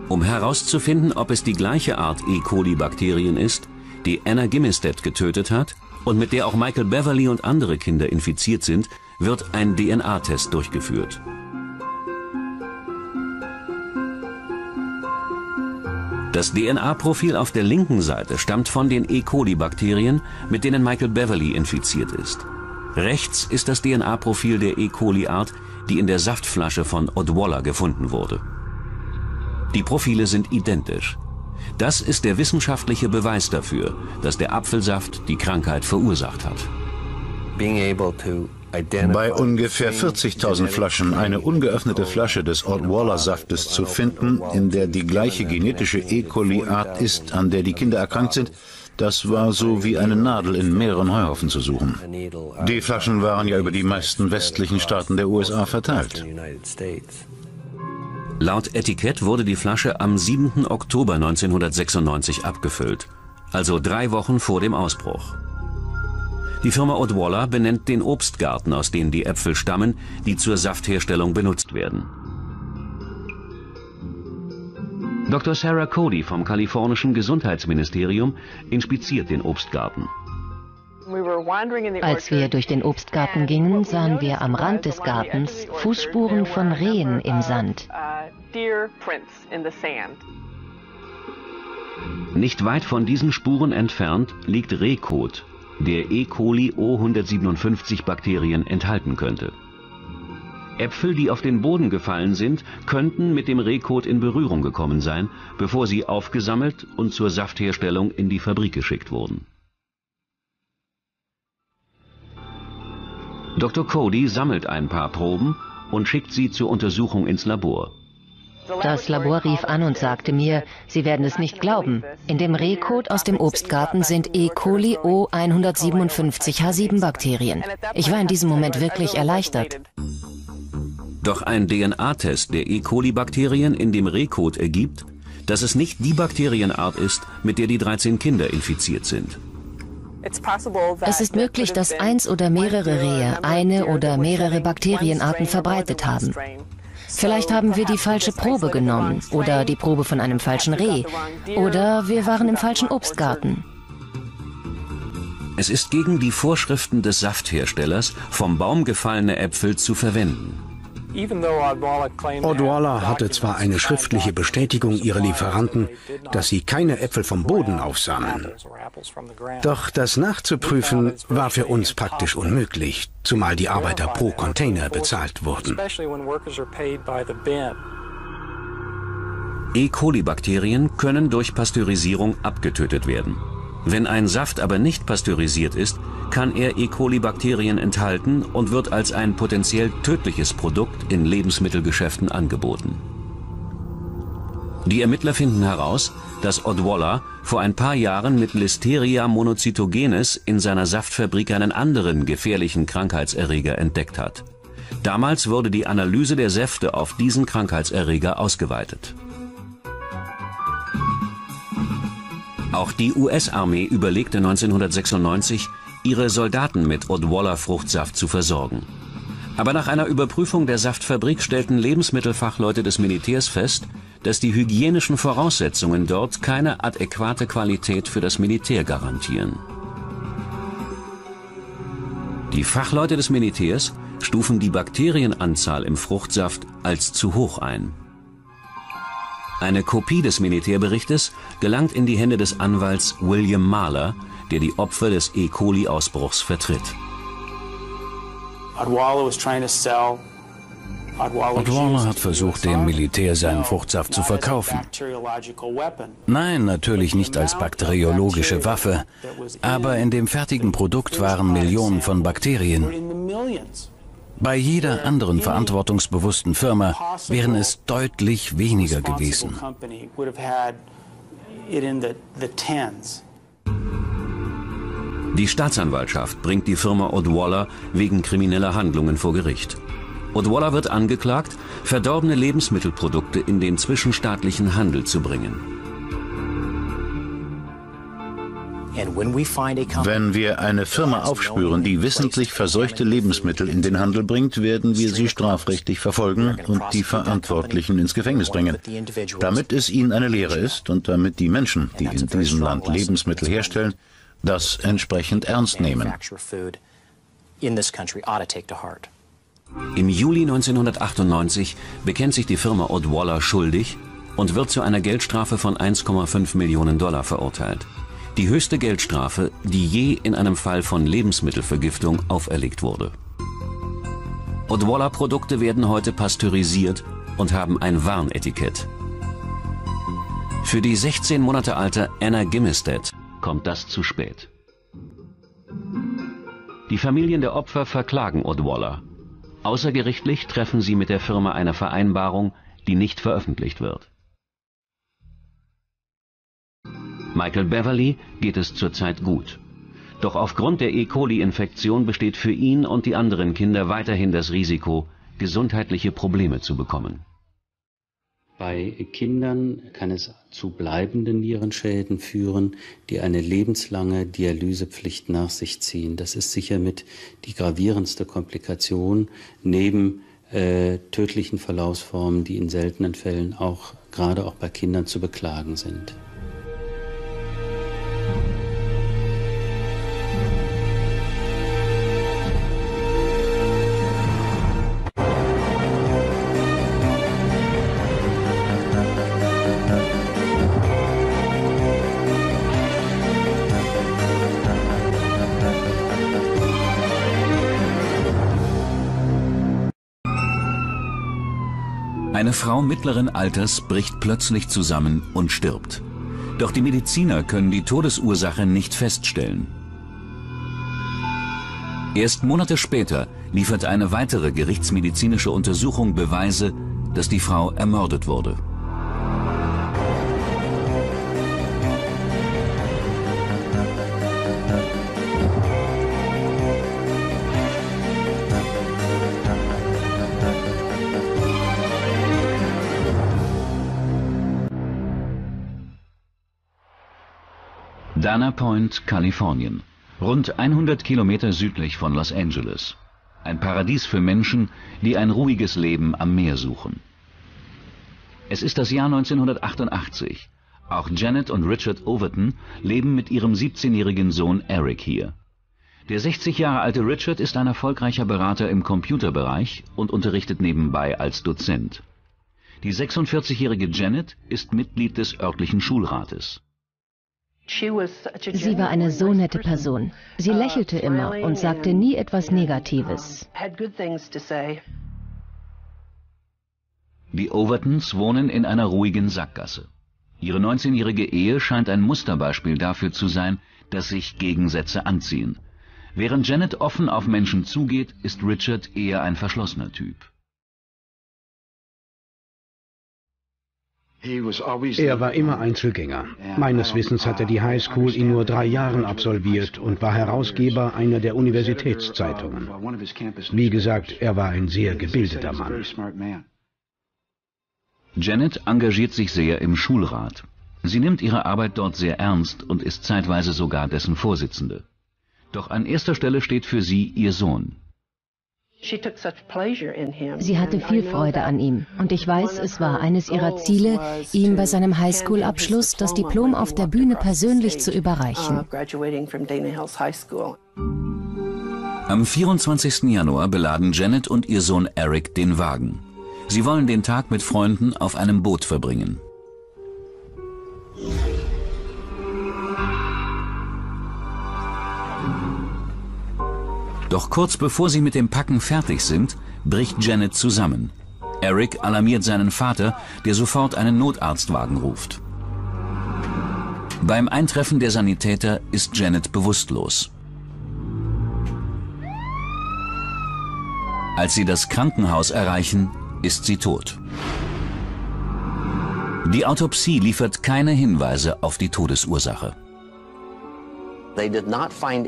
Um herauszufinden, ob es die gleiche Art E. coli Bakterien ist, die Anna Gimmestad getötet hat, und mit der auch Michael Beverly und andere Kinder infiziert sind, wird ein D N A-Test durchgeführt. Das D N A-Profil auf der linken Seite stammt von den E. coli-Bakterien, mit denen Michael Beverly infiziert ist. Rechts ist das D N A-Profil der E. coli-Art, die in der Saftflasche von Odwalla gefunden wurde. Die Profile sind identisch. Das ist der wissenschaftliche Beweis dafür, dass der Apfelsaft die Krankheit verursacht hat. Bei ungefähr vierzigtausend Flaschen eine ungeöffnete Flasche des Odwalla-Saftes zu finden, in der die gleiche genetische E. coli-Art ist, an der die Kinder erkrankt sind, das war so wie eine Nadel in mehreren Heuhaufen zu suchen. Die Flaschen waren ja über die meisten westlichen Staaten der U S A verteilt. Laut Etikett wurde die Flasche am siebten Oktober neunzehnhundertsechsundneunzig abgefüllt, also drei Wochen vor dem Ausbruch. Die Firma Odwalla benennt den Obstgarten, aus dem die Äpfel stammen, die zur Saftherstellung benutzt werden. Doktor Sarah Cody vom kalifornischen Gesundheitsministerium inspiziert den Obstgarten. Als wir durch den Obstgarten gingen, sahen wir am Rand des Gartens Fußspuren von Rehen im Sand. Nicht weit von diesen Spuren entfernt liegt Rehkot, der E. coli O hundertsiebenundfünfzig Bakterien enthalten könnte. Äpfel, die auf den Boden gefallen sind, könnten mit dem Rehkot in Berührung gekommen sein, bevor sie aufgesammelt und zur Saftherstellung in die Fabrik geschickt wurden. Doktor Cody sammelt ein paar Proben und schickt sie zur Untersuchung ins Labor. Das Labor rief an und sagte mir, Sie werden es nicht glauben. In dem Rehkot aus dem Obstgarten sind E. coli O eins fünf sieben H sieben Bakterien. Ich war in diesem Moment wirklich erleichtert. Doch ein D N A-Test der E. coli-Bakterien in dem Rehkot ergibt, dass es nicht die Bakterienart ist, mit der die dreizehn Kinder infiziert sind. Es ist möglich, dass eins oder mehrere Rehe eine oder mehrere Bakterienarten verbreitet haben. Vielleicht haben wir die falsche Probe genommen oder die Probe von einem falschen Reh oder wir waren im falschen Obstgarten. Es ist gegen die Vorschriften des Saftherstellers, vom Baum gefallene Äpfel zu verwenden. Odwalla hatte zwar eine schriftliche Bestätigung ihrer Lieferanten, dass sie keine Äpfel vom Boden aufsahen. Doch das nachzuprüfen war für uns praktisch unmöglich, zumal die Arbeiter pro Container bezahlt wurden. E. coli-Bakterien können durch Pasteurisierung abgetötet werden. Wenn ein Saft aber nicht pasteurisiert ist, kann er E. coli-Bakterien enthalten und wird als ein potenziell tödliches Produkt in Lebensmittelgeschäften angeboten. Die Ermittler finden heraus, dass Odwalla vor ein paar Jahren mit Listeria monocytogenes in seiner Saftfabrik einen anderen gefährlichen Krankheitserreger entdeckt hat. Damals wurde die Analyse der Säfte auf diesen Krankheitserreger ausgeweitet. Auch die U S-Armee überlegte neunzehnhundertsechsundneunzig, ihre Soldaten mit Odwalla-Fruchtsaft zu versorgen. Aber nach einer Überprüfung der Saftfabrik stellten Lebensmittelfachleute des Militärs fest, dass die hygienischen Voraussetzungen dort keine adäquate Qualität für das Militär garantieren. Die Fachleute des Militärs stufen die Bakterienanzahl im Fruchtsaft als zu hoch ein. Eine Kopie des Militärberichtes gelangt in die Hände des Anwalts William Mahler, der die Opfer des E. coli-Ausbruchs vertritt. Odwalla hat versucht, dem Militär seinen Fruchtsaft zu verkaufen. Nein, natürlich nicht als bakteriologische Waffe, aber in dem fertigen Produkt waren Millionen von Bakterien. Bei jeder anderen verantwortungsbewussten Firma wären es deutlich weniger gewesen. Die Staatsanwaltschaft bringt die Firma Odwalla wegen krimineller Handlungen vor Gericht. Odwalla wird angeklagt, verdorbene Lebensmittelprodukte in den zwischenstaatlichen Handel zu bringen. Wenn wir eine Firma aufspüren, die wissentlich verseuchte Lebensmittel in den Handel bringt, werden wir sie strafrechtlich verfolgen und die Verantwortlichen ins Gefängnis bringen, damit es ihnen eine Lehre ist und damit die Menschen, die in diesem Land Lebensmittel herstellen, das entsprechend ernst nehmen. Im Juli neunzehnhundertachtundneunzig bekennt sich die Firma Odwalla schuldig und wird zu einer Geldstrafe von eins Komma fünf Millionen Dollar verurteilt. Die höchste Geldstrafe, die je in einem Fall von Lebensmittelvergiftung auferlegt wurde. Odwalla-Produkte werden heute pasteurisiert und haben ein Warnetikett. Für die sechzehn Monate alte Anna Gimmestad kommt das zu spät. Die Familien der Opfer verklagen Odwalla. Außergerichtlich treffen sie mit der Firma eine Vereinbarung, die nicht veröffentlicht wird. Michael Beverly geht es zurzeit gut. Doch aufgrund der E. coli-Infektion besteht für ihn und die anderen Kinder weiterhin das Risiko, gesundheitliche Probleme zu bekommen. Bei Kindern kann es zu bleibenden Nierenschäden führen, die eine lebenslange Dialysepflicht nach sich ziehen. Das ist sicher mit die gravierendste Komplikation, neben äh, tödlichen Verlaufsformen, die in seltenen Fällen auch gerade auch bei Kindern zu beklagen sind. Eine Frau mittleren Alters bricht plötzlich zusammen und stirbt. Doch die Mediziner können die Todesursache nicht feststellen. Erst Monate später liefert eine weitere gerichtsmedizinische Untersuchung Beweise, dass die Frau ermordet wurde. Dana Point, Kalifornien, rund hundert Kilometer südlich von Los Angeles. Ein Paradies für Menschen, die ein ruhiges Leben am Meer suchen. Es ist das Jahr neunzehnhundertachtundachtzig. Auch Janet und Richard Overton leben mit ihrem siebzehnjährigen Sohn Eric hier. Der sechzig Jahre alte Richard ist ein erfolgreicher Berater im Computerbereich und unterrichtet nebenbei als Dozent. Die sechsundvierzigjährige Janet ist Mitglied des örtlichen Schulrates. Sie war eine so nette Person. Sie lächelte immer und sagte nie etwas Negatives. Die Overtons wohnen in einer ruhigen Sackgasse. Ihre neunzehnjährige Ehe scheint ein Musterbeispiel dafür zu sein, dass sich Gegensätze anziehen. Während Janet offen auf Menschen zugeht, ist Richard eher ein verschlossener Typ. Er war immer Einzelgänger. Meines Wissens hat er die Highschool in nur drei Jahren absolviert und war Herausgeber einer der Universitätszeitungen. Wie gesagt, er war ein sehr gebildeter Mann. Janet engagiert sich sehr im Schulrat. Sie nimmt ihre Arbeit dort sehr ernst und ist zeitweise sogar dessen Vorsitzende. Doch an erster Stelle steht für sie ihr Sohn. Sie hatte viel Freude an ihm und ich weiß, es war eines ihrer Ziele, ihm bei seinem Highschool-Abschluss das Diplom auf der Bühne persönlich zu überreichen. Am vierundzwanzigsten Januar beladen Janet und ihr Sohn Eric den Wagen. Sie wollen den Tag mit Freunden auf einem Boot verbringen. Doch kurz bevor sie mit dem Packen fertig sind, bricht Janet zusammen. Eric alarmiert seinen Vater, der sofort einen Notarztwagen ruft. Beim Eintreffen der Sanitäter ist Janet bewusstlos. Als sie das Krankenhaus erreichen, ist sie tot. Die Autopsie liefert keine Hinweise auf die Todesursache.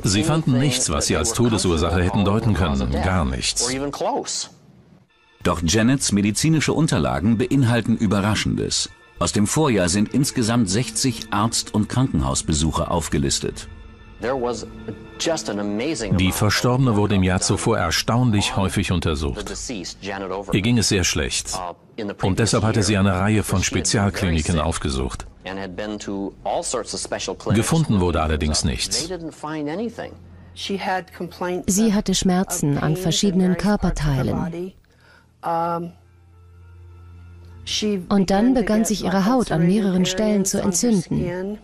Sie fanden nichts, was sie als Todesursache hätten deuten können, gar nichts. Doch Janets medizinische Unterlagen beinhalten Überraschendes. Aus dem Vorjahr sind insgesamt sechzig Arzt- und Krankenhausbesuche aufgelistet. Die Verstorbene wurde im Jahr zuvor erstaunlich häufig untersucht. Ihr ging es sehr schlecht und deshalb hatte sie eine Reihe von Spezialkliniken aufgesucht. Gefunden wurde allerdings nichts. Sie hatte Schmerzen an verschiedenen Körperteilen. Und dann begann sich ihre Haut an mehreren Stellen zu entzünden.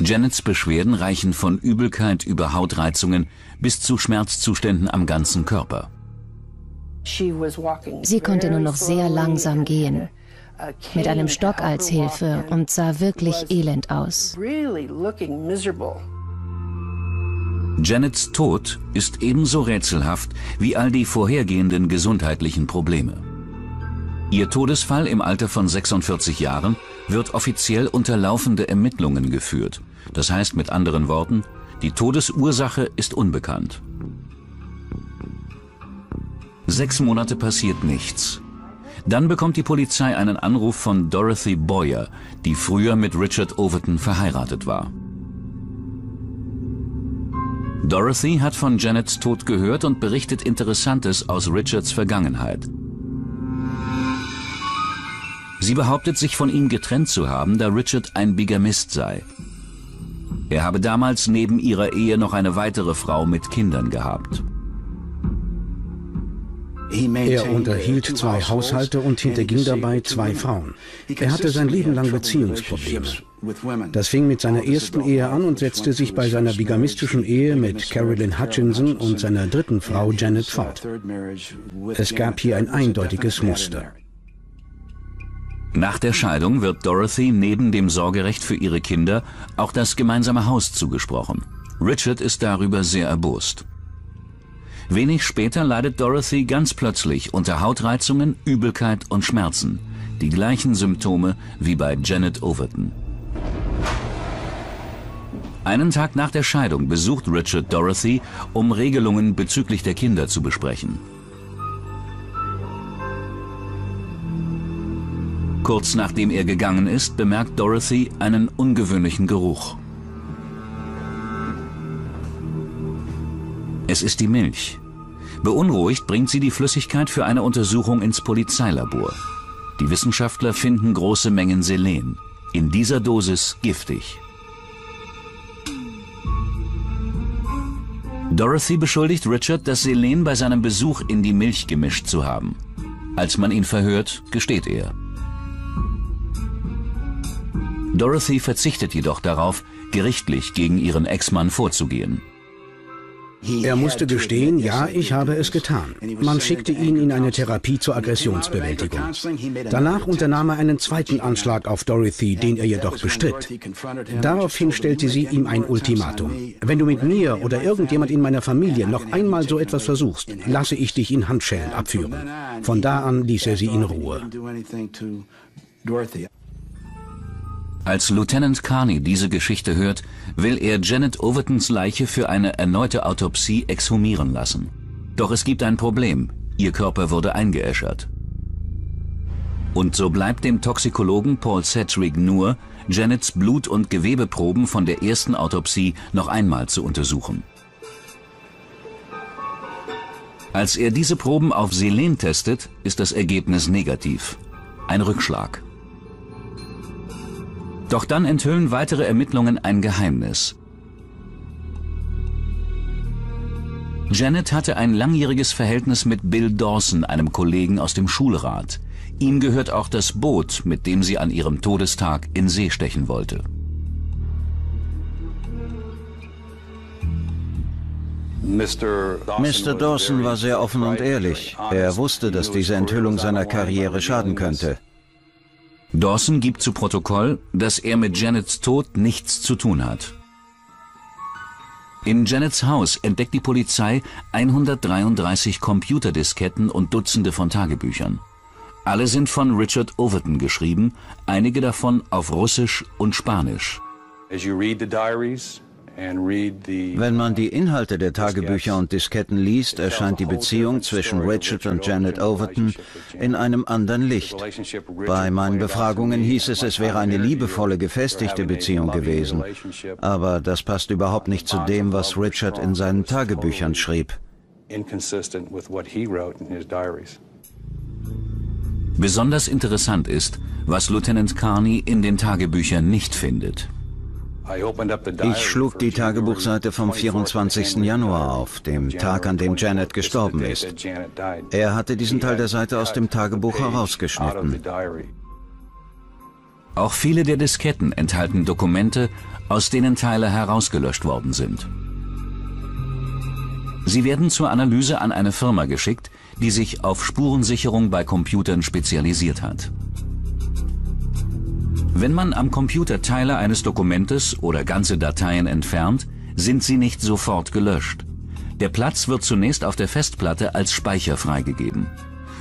Janets Beschwerden reichen von Übelkeit über Hautreizungen bis zu Schmerzzuständen am ganzen Körper. Sie konnte nur noch sehr langsam gehen, mit einem Stock als Hilfe und sah wirklich elend aus. Janets Tod ist ebenso rätselhaft wie all die vorhergehenden gesundheitlichen Probleme. Ihr Todesfall im Alter von sechsundvierzig Jahren wird offiziell unter laufende Ermittlungen geführt. Das heißt mit anderen Worten, die Todesursache ist unbekannt. Sechs Monate passiert nichts. Dann bekommt die Polizei einen Anruf von Dorothy Boyer, die früher mit Richard Overton verheiratet war. Dorothy hat von Janets Tod gehört und berichtet Interessantes aus Richards Vergangenheit. Sie behauptet, sich von ihm getrennt zu haben, da Richard ein Bigamist sei. Er habe damals neben ihrer Ehe noch eine weitere Frau mit Kindern gehabt. Er unterhielt zwei Haushalte und hinterging dabei zwei Frauen. Er hatte sein Leben lang Beziehungsprobleme. Das fing mit seiner ersten Ehe an und setzte sich bei seiner bigamistischen Ehe mit Carolyn Hutchinson und seiner dritten Frau Janet fort. Es gab hier ein eindeutiges Muster. Nach der Scheidung wird Dorothy neben dem Sorgerecht für ihre Kinder auch das gemeinsame Haus zugesprochen. Richard ist darüber sehr erbost. Wenig später leidet Dorothy ganz plötzlich unter Hautreizungen, Übelkeit und Schmerzen. Die gleichen Symptome wie bei Janet Overton. Einen Tag nach der Scheidung besucht Richard Dorothy, um Regelungen bezüglich der Kinder zu besprechen. Kurz nachdem er gegangen ist, bemerkt Dorothy einen ungewöhnlichen Geruch. Es ist die Milch. Beunruhigt bringt sie die Flüssigkeit für eine Untersuchung ins Polizeilabor. Die Wissenschaftler finden große Mengen Selen. In dieser Dosis giftig. Dorothy beschuldigt Richard, das Selen bei seinem Besuch in die Milch gemischt zu haben. Als man ihn verhört, gesteht er. Dorothy verzichtet jedoch darauf, gerichtlich gegen ihren Ex-Mann vorzugehen. Er musste gestehen, ja, ich habe es getan. Man schickte ihn in eine Therapie zur Aggressionsbewältigung. Danach unternahm er einen zweiten Anschlag auf Dorothy, den er jedoch bestritt. Daraufhin stellte sie ihm ein Ultimatum. Wenn du mit mir oder irgendjemand in meiner Familie noch einmal so etwas versuchst, lasse ich dich in Handschellen abführen. Von da an ließ er sie in Ruhe. Als Lieutenant Carney diese Geschichte hört, will er Janet Overtons Leiche für eine erneute Autopsie exhumieren lassen. Doch es gibt ein Problem. Ihr Körper wurde eingeäschert. Und so bleibt dem Toxikologen Paul Sedgwick nur, Janets Blut- und Gewebeproben von der ersten Autopsie noch einmal zu untersuchen. Als er diese Proben auf Selen testet, ist das Ergebnis negativ. Ein Rückschlag. Doch dann enthüllen weitere Ermittlungen ein Geheimnis. Janet hatte ein langjähriges Verhältnis mit Bill Dawson, einem Kollegen aus dem Schulrat. Ihm gehört auch das Boot, mit dem sie an ihrem Todestag in See stechen wollte. Mister Dawson war sehr offen und ehrlich. Er wusste, dass diese Enthüllung seiner Karriere schaden könnte. Dawson gibt zu Protokoll, dass er mit Janets Tod nichts zu tun hat. In Janets Haus entdeckt die Polizei hundertdreiunddreißig Computerdisketten und Dutzende von Tagebüchern. Alle sind von Richard Overton geschrieben, einige davon auf Russisch und Spanisch. Wenn man die Inhalte der Tagebücher und Disketten liest, erscheint die Beziehung zwischen Richard und Janet Overton in einem anderen Licht. Bei meinen Befragungen hieß es, es wäre eine liebevolle, gefestigte Beziehung gewesen. Aber das passt überhaupt nicht zu dem, was Richard in seinen Tagebüchern schrieb. Besonders interessant ist, was Lieutenant Carney in den Tagebüchern nicht findet. Ich schlug die Tagebuchseite vom vierundzwanzigsten Januar auf, dem Tag, an dem Janet gestorben ist. Er hatte diesen Teil der Seite aus dem Tagebuch herausgeschnitten. Auch viele der Disketten enthalten Dokumente, aus denen Teile herausgelöscht worden sind. Sie werden zur Analyse an eine Firma geschickt, die sich auf Spurensicherung bei Computern spezialisiert hat. Wenn man am Computer Teile eines Dokumentes oder ganze Dateien entfernt, sind sie nicht sofort gelöscht. Der Platz wird zunächst auf der Festplatte als Speicher freigegeben.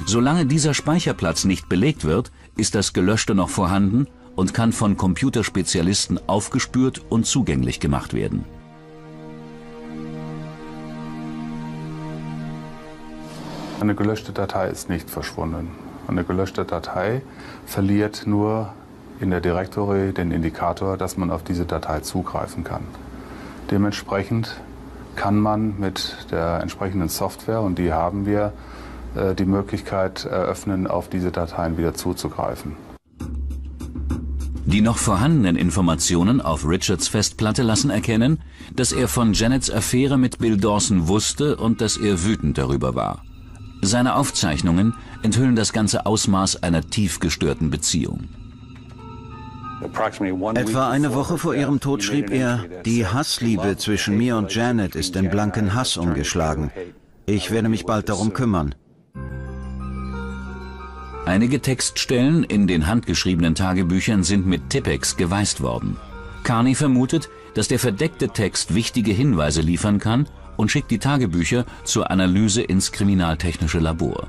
Solange dieser Speicherplatz nicht belegt wird, ist das Gelöschte noch vorhanden und kann von Computerspezialisten aufgespürt und zugänglich gemacht werden. Eine gelöschte Datei ist nicht verschwunden. Eine gelöschte Datei verliert nur in der Directory den Indikator, dass man auf diese Datei zugreifen kann. Dementsprechend kann man mit der entsprechenden Software, und die haben wir, die Möglichkeit eröffnen, auf diese Dateien wieder zuzugreifen. Die noch vorhandenen Informationen auf Richards Festplatte lassen erkennen, dass er von Janets Affäre mit Bill Dawson wusste und dass er wütend darüber war. Seine Aufzeichnungen enthüllen das ganze Ausmaß einer tief gestörten Beziehung. Etwa eine Woche vor ihrem Tod schrieb er, die Hassliebe zwischen mir und Janet ist in blanken Hass umgeschlagen. Ich werde mich bald darum kümmern. Einige Textstellen in den handgeschriebenen Tagebüchern sind mit Tippex geweißt worden. Carney vermutet, dass der verdeckte Text wichtige Hinweise liefern kann, und schickt die Tagebücher zur Analyse ins kriminaltechnische Labor.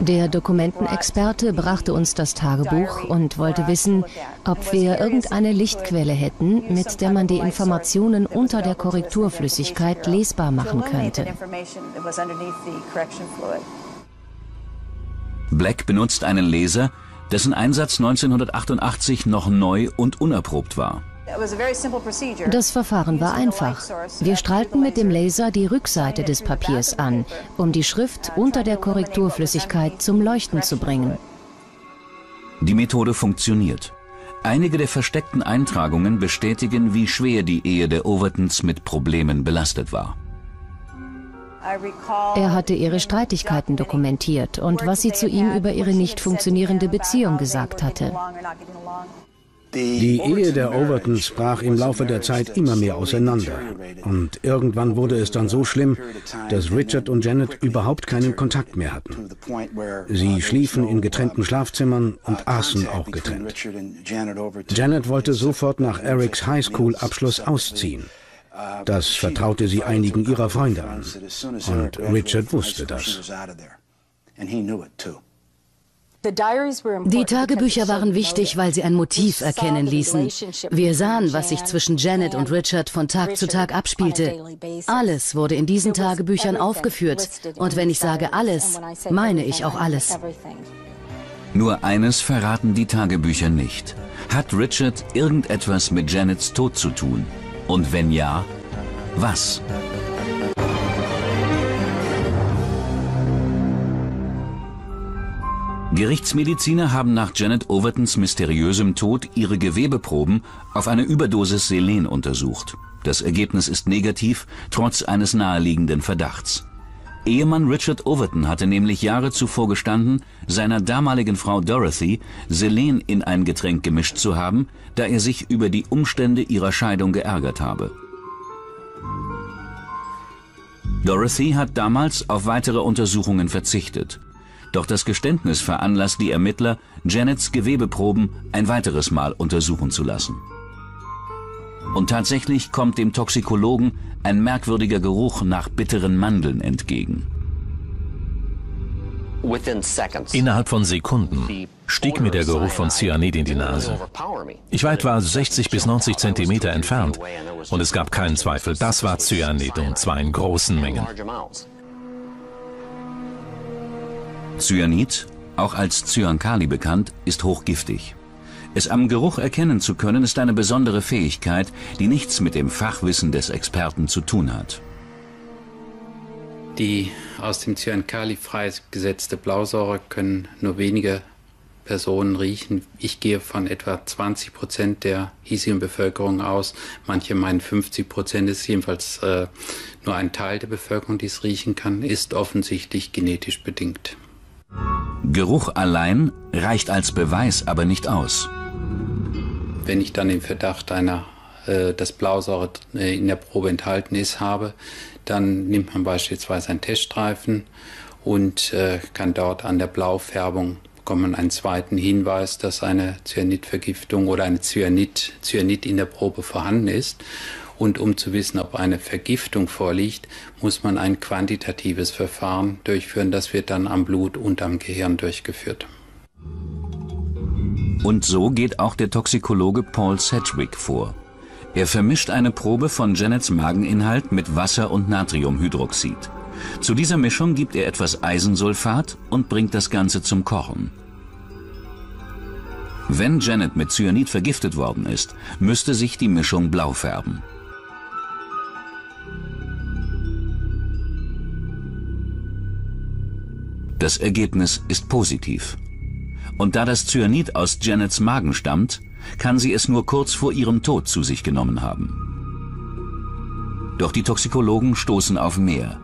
Der Dokumentenexperte brachte uns das Tagebuch und wollte wissen, ob wir irgendeine Lichtquelle hätten, mit der man die Informationen unter der Korrekturflüssigkeit lesbar machen könnte. Black benutzt einen Laser, dessen Einsatz neunzehnhundertachtundachtzig noch neu und unerprobt war. Das Verfahren war einfach. Wir strahlten mit dem Laser die Rückseite des Papiers an, um die Schrift unter der Korrekturflüssigkeit zum Leuchten zu bringen. Die Methode funktioniert. Einige der versteckten Eintragungen bestätigen, wie schwer die Ehe der Overtons mit Problemen belastet war. Er hatte ihre Streitigkeiten dokumentiert und was sie zu ihm über ihre nicht funktionierende Beziehung gesagt hatte. Die Ehe der Overtons brach im Laufe der Zeit immer mehr auseinander. Und irgendwann wurde es dann so schlimm, dass Richard und Janet überhaupt keinen Kontakt mehr hatten. Sie schliefen in getrennten Schlafzimmern und aßen auch getrennt. Janet wollte sofort nach Erics Highschool-Abschluss ausziehen. Das vertraute sie einigen ihrer Freunde an. Und Richard wusste das. Die Tagebücher waren wichtig, weil sie ein Motiv erkennen ließen. Wir sahen, was sich zwischen Janet und Richard von Tag zu Tag abspielte. Alles wurde in diesen Tagebüchern aufgeführt. Und wenn ich sage alles, meine ich auch alles. Nur eines verraten die Tagebücher nicht. Hat Richard irgendetwas mit Janets Tod zu tun? Und wenn ja, was? Gerichtsmediziner haben nach Janet Overtons mysteriösem Tod ihre Gewebeproben auf eine Überdosis Selen untersucht. Das Ergebnis ist negativ, trotz eines naheliegenden Verdachts. Ehemann Richard Overton hatte nämlich Jahre zuvor gestanden, seiner damaligen Frau Dorothy Selen in ein Getränk gemischt zu haben, da er sich über die Umstände ihrer Scheidung geärgert habe. Dorothy hat damals auf weitere Untersuchungen verzichtet. Doch das Geständnis veranlasst die Ermittler, Janets Gewebeproben ein weiteres Mal untersuchen zu lassen. Und tatsächlich kommt dem Toxikologen ein merkwürdiger Geruch nach bitteren Mandeln entgegen. Innerhalb von Sekunden stieg mir der Geruch von Cyanid in die Nase. Ich war etwa sechzig bis neunzig Zentimeter entfernt und es gab keinen Zweifel, das war Cyanid und zwar in großen Mengen. Cyanid, auch als Cyankali bekannt, ist hochgiftig. Es am Geruch erkennen zu können, ist eine besondere Fähigkeit, die nichts mit dem Fachwissen des Experten zu tun hat. Die aus dem Cyankali freigesetzte Blausäure können nur wenige Personen riechen. Ich gehe von etwa zwanzig Prozent der hiesigen Bevölkerung aus. Manche meinen fünfzig Prozent, ist jedenfalls äh, nur ein Teil der Bevölkerung, die es riechen kann, ist offensichtlich genetisch bedingt. Geruch allein reicht als Beweis aber nicht aus. Wenn ich dann den Verdacht einer, äh, dass Blausäure in der Probe enthalten ist, habe, dann nimmt man beispielsweise einen Teststreifen und äh, kann dort an der Blaufärbung bekommt man einen zweiten Hinweis, dass eine Cyanidvergiftung oder eine Cyanid, Cyanid in der Probe vorhanden ist. Und um zu wissen, ob eine Vergiftung vorliegt, muss man ein quantitatives Verfahren durchführen. Das wird dann am Blut und am Gehirn durchgeführt. Und so geht auch der Toxikologe Paul Sedgwick vor. Er vermischt eine Probe von Janets Mageninhalt mit Wasser und Natriumhydroxid. Zu dieser Mischung gibt er etwas Eisensulfat und bringt das Ganze zum Kochen. Wenn Janet mit Cyanid vergiftet worden ist, müsste sich die Mischung blau färben. Das Ergebnis ist positiv. Und da das Cyanid aus Janets Magen stammt, kann sie es nur kurz vor ihrem Tod zu sich genommen haben. Doch die Toxikologen stoßen auf mehr.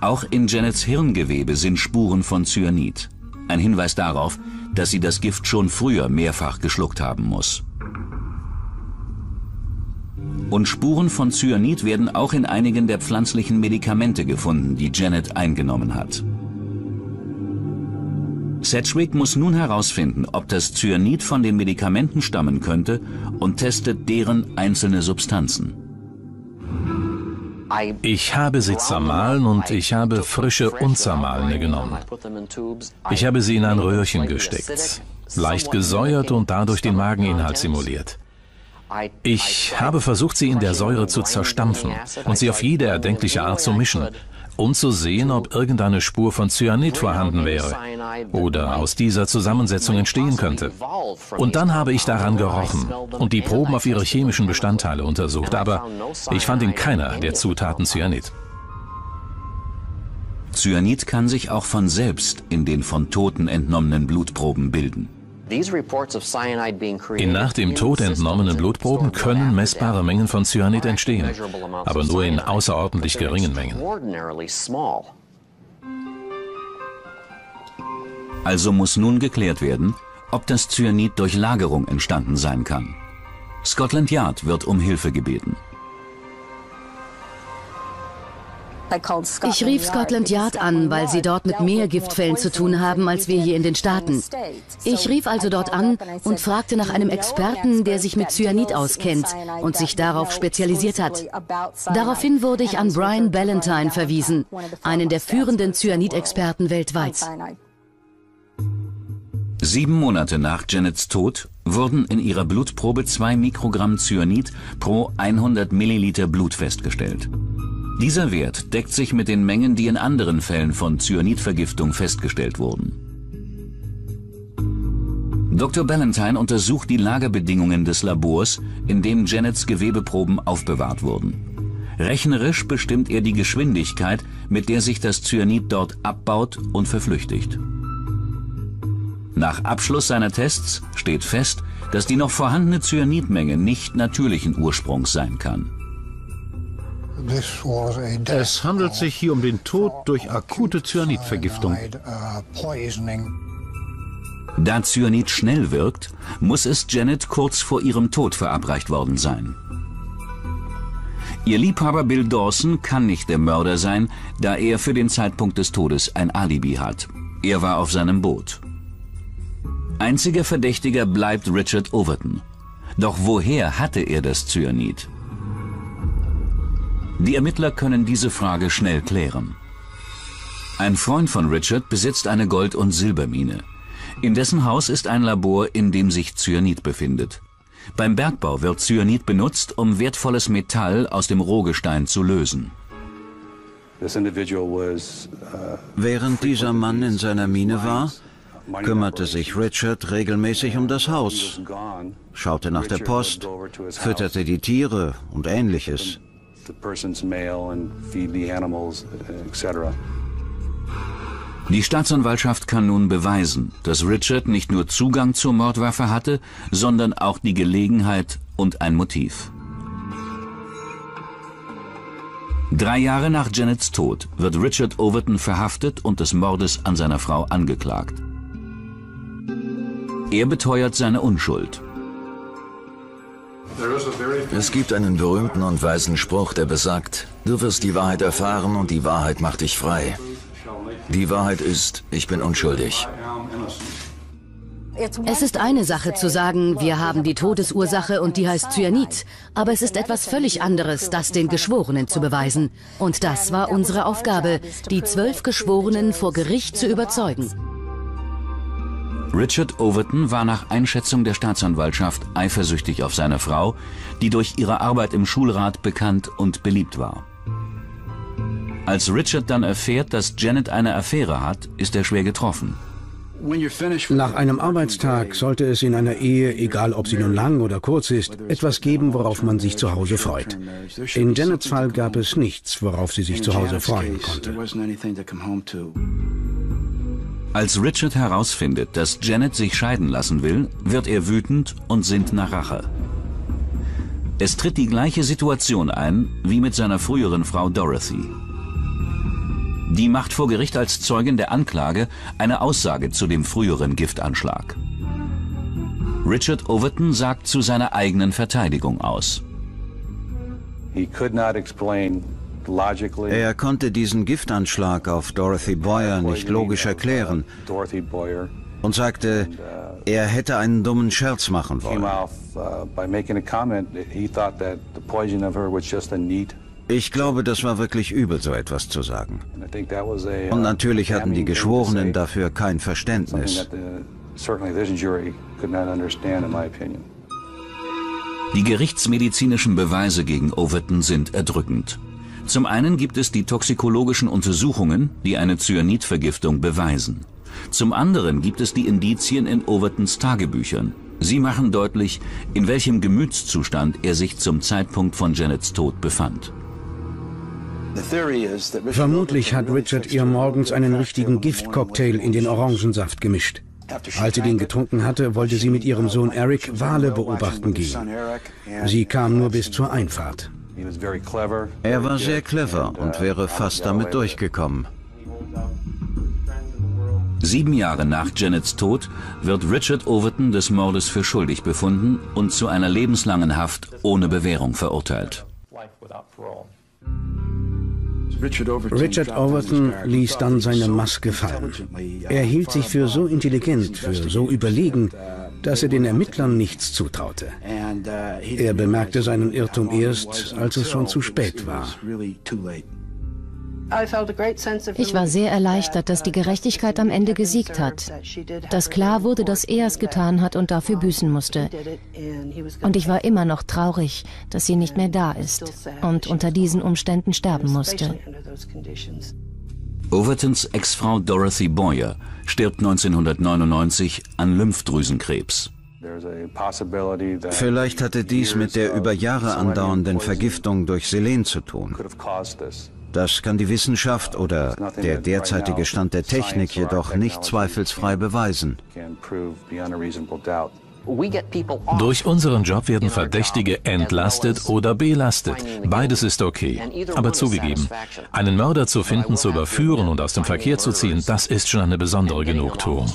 Auch in Janets Hirngewebe sind Spuren von Cyanid. Ein Hinweis darauf, dass sie das Gift schon früher mehrfach geschluckt haben muss. Und Spuren von Cyanid werden auch in einigen der pflanzlichen Medikamente gefunden, die Janet eingenommen hat. Sedgwick muss nun herausfinden, ob das Cyanid von den Medikamenten stammen könnte und testet deren einzelne Substanzen. Ich habe sie zermahlen und ich habe frische unzermahlene genommen. Ich habe sie in ein Röhrchen gesteckt, leicht gesäuert und dadurch den Mageninhalt simuliert. Ich habe versucht, sie in der Säure zu zerstampfen und sie auf jede erdenkliche Art zu mischen, um zu sehen, ob irgendeine Spur von Cyanid vorhanden wäre oder aus dieser Zusammensetzung entstehen könnte. Und dann habe ich daran gerochen und die Proben auf ihre chemischen Bestandteile untersucht, aber ich fand in keiner der Zutaten Cyanid. Cyanid kann sich auch von selbst in den von Toten entnommenen Blutproben bilden. In nach dem Tod entnommenen Blutproben können messbare Mengen von Cyanid entstehen, aber nur in außerordentlich geringen Mengen. Also muss nun geklärt werden, ob das Cyanid durch Lagerung entstanden sein kann. Scotland Yard wird um Hilfe gebeten. Ich rief Scotland Yard an, weil sie dort mit mehr Giftfällen zu tun haben, als wir hier in den Staaten. Ich rief also dort an und fragte nach einem Experten, der sich mit Cyanid auskennt und sich darauf spezialisiert hat. Daraufhin wurde ich an Brian Ballantyne verwiesen, einen der führenden Cyanid-Experten weltweit. Sieben Monate nach Janets Tod wurden in ihrer Blutprobe zwei Mikrogramm Cyanid pro hundert Milliliter Blut festgestellt. Dieser Wert deckt sich mit den Mengen, die in anderen Fällen von Cyanidvergiftung festgestellt wurden. Doktor Ballantyne untersucht die Lagerbedingungen des Labors, in dem Janets Gewebeproben aufbewahrt wurden. Rechnerisch bestimmt er die Geschwindigkeit, mit der sich das Cyanid dort abbaut und verflüchtigt. Nach Abschluss seiner Tests steht fest, dass die noch vorhandene Cyanidmenge nicht natürlichen Ursprungs sein kann. Es handelt sich hier um den Tod durch akute Cyanidvergiftung. Da Cyanid schnell wirkt, muss es Janet kurz vor ihrem Tod verabreicht worden sein. Ihr Liebhaber Bill Dawson kann nicht der Mörder sein, da er für den Zeitpunkt des Todes ein Alibi hat. Er war auf seinem Boot. Einziger Verdächtiger bleibt Richard Overton. Doch woher hatte er das Cyanid? Die Ermittler können diese Frage schnell klären. Ein Freund von Richard besitzt eine Gold- und Silbermine. In dessen Haus ist ein Labor, in dem sich Cyanid befindet. Beim Bergbau wird Cyanid benutzt, um wertvolles Metall aus dem Rohgestein zu lösen. Während dieser Mann in seiner Mine war, kümmerte sich Richard regelmäßig um das Haus, schaute nach der Post, fütterte die Tiere und Ähnliches. Die Staatsanwaltschaft kann nun beweisen, dass Richard nicht nur Zugang zur Mordwaffe hatte, sondern auch die Gelegenheit und ein Motiv. Drei Jahre nach Janets Tod wird Richard Overton verhaftet und des Mordes an seiner Frau angeklagt. Er beteuert seine Unschuld. Es gibt einen berühmten und weisen Spruch, der besagt, du wirst die Wahrheit erfahren und die Wahrheit macht dich frei. Die Wahrheit ist, ich bin unschuldig. Es ist eine Sache zu sagen, wir haben die Todesursache und die heißt Cyanid, aber es ist etwas völlig anderes, das den Geschworenen zu beweisen. Und das war unsere Aufgabe, die zwölf Geschworenen vor Gericht zu überzeugen. Richard Overton war nach Einschätzung der Staatsanwaltschaft eifersüchtig auf seine Frau, die durch ihre Arbeit im Schulrat bekannt und beliebt war. Als Richard dann erfährt, dass Janet eine Affäre hat, ist er schwer getroffen. Nach einem Arbeitstag sollte es in einer Ehe, egal ob sie nun lang oder kurz ist, etwas geben, worauf man sich zu Hause freut. In Janets Fall gab es nichts, worauf sie sich zu Hause freuen konnte. Als Richard herausfindet, dass Janet sich scheiden lassen will, wird er wütend und sinnt nach Rache. Es tritt die gleiche Situation ein wie mit seiner früheren Frau Dorothy. Die macht vor Gericht als Zeugin der Anklage eine Aussage zu dem früheren Giftanschlag. Richard Overton sagt zu seiner eigenen Verteidigung aus. Er konnte nicht erklären, Er konnte diesen Giftanschlag auf Dorothy Boyer nicht logisch erklären und sagte, er hätte einen dummen Scherz machen wollen. Ich glaube, das war wirklich übel, so etwas zu sagen. Und natürlich hatten die Geschworenen dafür kein Verständnis. Die gerichtsmedizinischen Beweise gegen Overton sind erdrückend. Zum einen gibt es die toxikologischen Untersuchungen, die eine Cyanidvergiftung beweisen. Zum anderen gibt es die Indizien in Overtons Tagebüchern. Sie machen deutlich, in welchem Gemütszustand er sich zum Zeitpunkt von Janets Tod befand. Vermutlich hat Richard ihr morgens einen richtigen Giftcocktail in den Orangensaft gemischt. Als sie den getrunken hatte, wollte sie mit ihrem Sohn Eric Wale beobachten gehen. Sie kam nur bis zur Einfahrt. Er war sehr clever und wäre fast damit durchgekommen. Sieben Jahre nach Janets Tod wird Richard Overton des Mordes für schuldig befunden und zu einer lebenslangen Haft ohne Bewährung verurteilt. Richard Overton ließ dann seine Maske fallen. Er hielt sich für so intelligent, für so überlegen, dass er den Ermittlern nichts zutraute. Er bemerkte seinen Irrtum erst, als es schon zu spät war. Ich war sehr erleichtert, dass die Gerechtigkeit am Ende gesiegt hat, dass klar wurde, dass er es getan hat und dafür büßen musste. Und ich war immer noch traurig, dass sie nicht mehr da ist und unter diesen Umständen sterben musste. Overtons Ex-Frau Dorothy Boyer stirbt neunzehnhundertneunundneunzig an Lymphdrüsenkrebs. Vielleicht hatte dies mit der über Jahre andauernden Vergiftung durch Selen zu tun. Das kann die Wissenschaft oder der derzeitige Stand der Technik jedoch nicht zweifelsfrei beweisen. Durch unseren Job werden Verdächtige entlastet oder belastet. Beides ist okay. Aber zugegeben, einen Mörder zu finden, zu überführen und aus dem Verkehr zu ziehen, das ist schon eine besondere Genugtuung.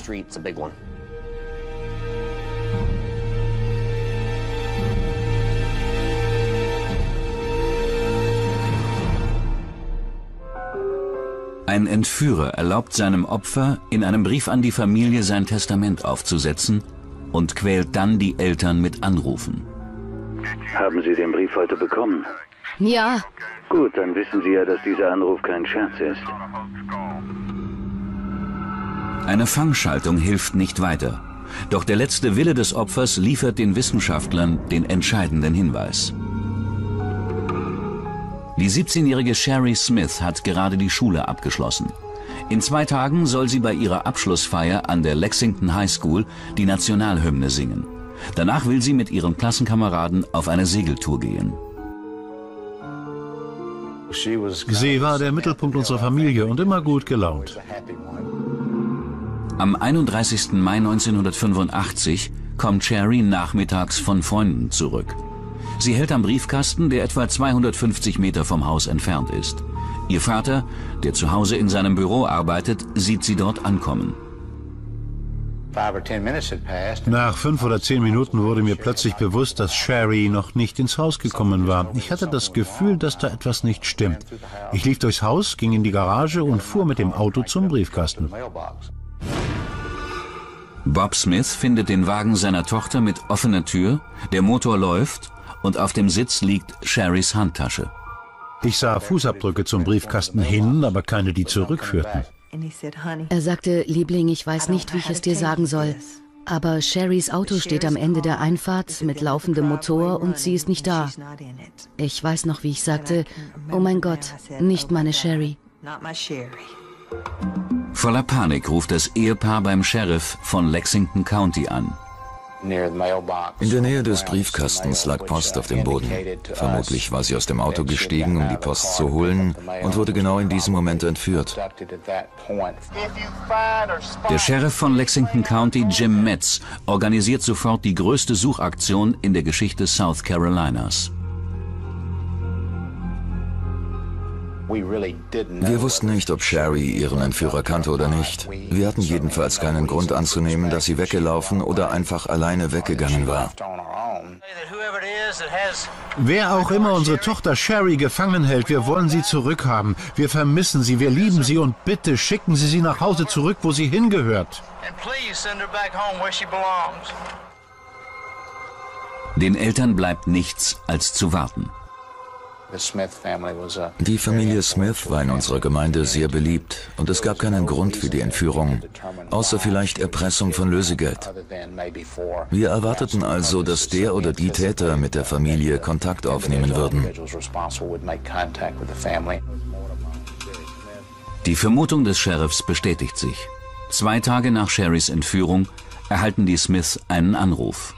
Ein Entführer erlaubt seinem Opfer, in einem Brief an die Familie sein Testament aufzusetzen und quält dann die Eltern mit Anrufen. Haben Sie den Brief heute bekommen? Ja. Gut, dann wissen Sie ja, dass dieser Anruf kein Scherz ist. Eine Fangschaltung hilft nicht weiter. Doch der letzte Wille des Opfers liefert den Wissenschaftlern den entscheidenden Hinweis. Die siebzehnjährige Sherry Smith hat gerade die Schule abgeschlossen. In zwei Tagen soll sie bei ihrer Abschlussfeier an der Lexington High School die Nationalhymne singen. Danach will sie mit ihren Klassenkameraden auf eine Segeltour gehen. Sie war der Mittelpunkt unserer Familie und immer gut gelaunt. Am einunddreißigsten Mai neunzehnhundertfünfundachtzig kommt Sherry nachmittags von Freunden zurück. Sie hält am Briefkasten, der etwa zweihundertfünfzig Meter vom Haus entfernt ist. Ihr Vater, der zu Hause in seinem Büro arbeitet, sieht sie dort ankommen. Nach fünf oder zehn Minuten wurde mir plötzlich bewusst, dass Sherry noch nicht ins Haus gekommen war. Ich hatte das Gefühl, dass da etwas nicht stimmt. Ich lief durchs Haus, ging in die Garage und fuhr mit dem Auto zum Briefkasten. Bob Smith findet den Wagen seiner Tochter mit offener Tür, der Motor läuft und auf dem Sitz liegt Sherrys Handtasche. Ich sah Fußabdrücke zum Briefkasten hin, aber keine, die zurückführten. Er sagte, Liebling, ich weiß nicht, wie ich es dir sagen soll, aber Sherrys Auto steht am Ende der Einfahrt mit laufendem Motor und sie ist nicht da. Ich weiß noch, wie ich sagte, oh mein Gott, nicht meine Sherry. Voller Panik ruft das Ehepaar beim Sheriff von Lexington County an. In der Nähe des Briefkastens lag Post auf dem Boden. Vermutlich war sie aus dem Auto gestiegen, um die Post zu holen, und wurde genau in diesem Moment entführt. Der Sheriff von Lexington County, Jim Metz, organisiert sofort die größte Suchaktion in der Geschichte South Carolinas. Wir wussten nicht, ob Sherry ihren Entführer kannte oder nicht. Wir hatten jedenfalls keinen Grund anzunehmen, dass sie weggelaufen oder einfach alleine weggegangen war. Wer auch immer unsere Tochter Sherry gefangen hält, wir wollen sie zurückhaben. Wir vermissen sie, wir lieben sie und bitte schicken Sie sie nach Hause zurück, wo sie hingehört. Den Eltern bleibt nichts, als zu warten. Die Familie Smith war in unserer Gemeinde sehr beliebt und es gab keinen Grund für die Entführung, außer vielleicht Erpressung von Lösegeld. Wir erwarteten also, dass der oder die Täter mit der Familie Kontakt aufnehmen würden. Die Vermutung des Sheriffs bestätigt sich. Zwei Tage nach Sherrys Entführung erhalten die Smiths einen Anruf.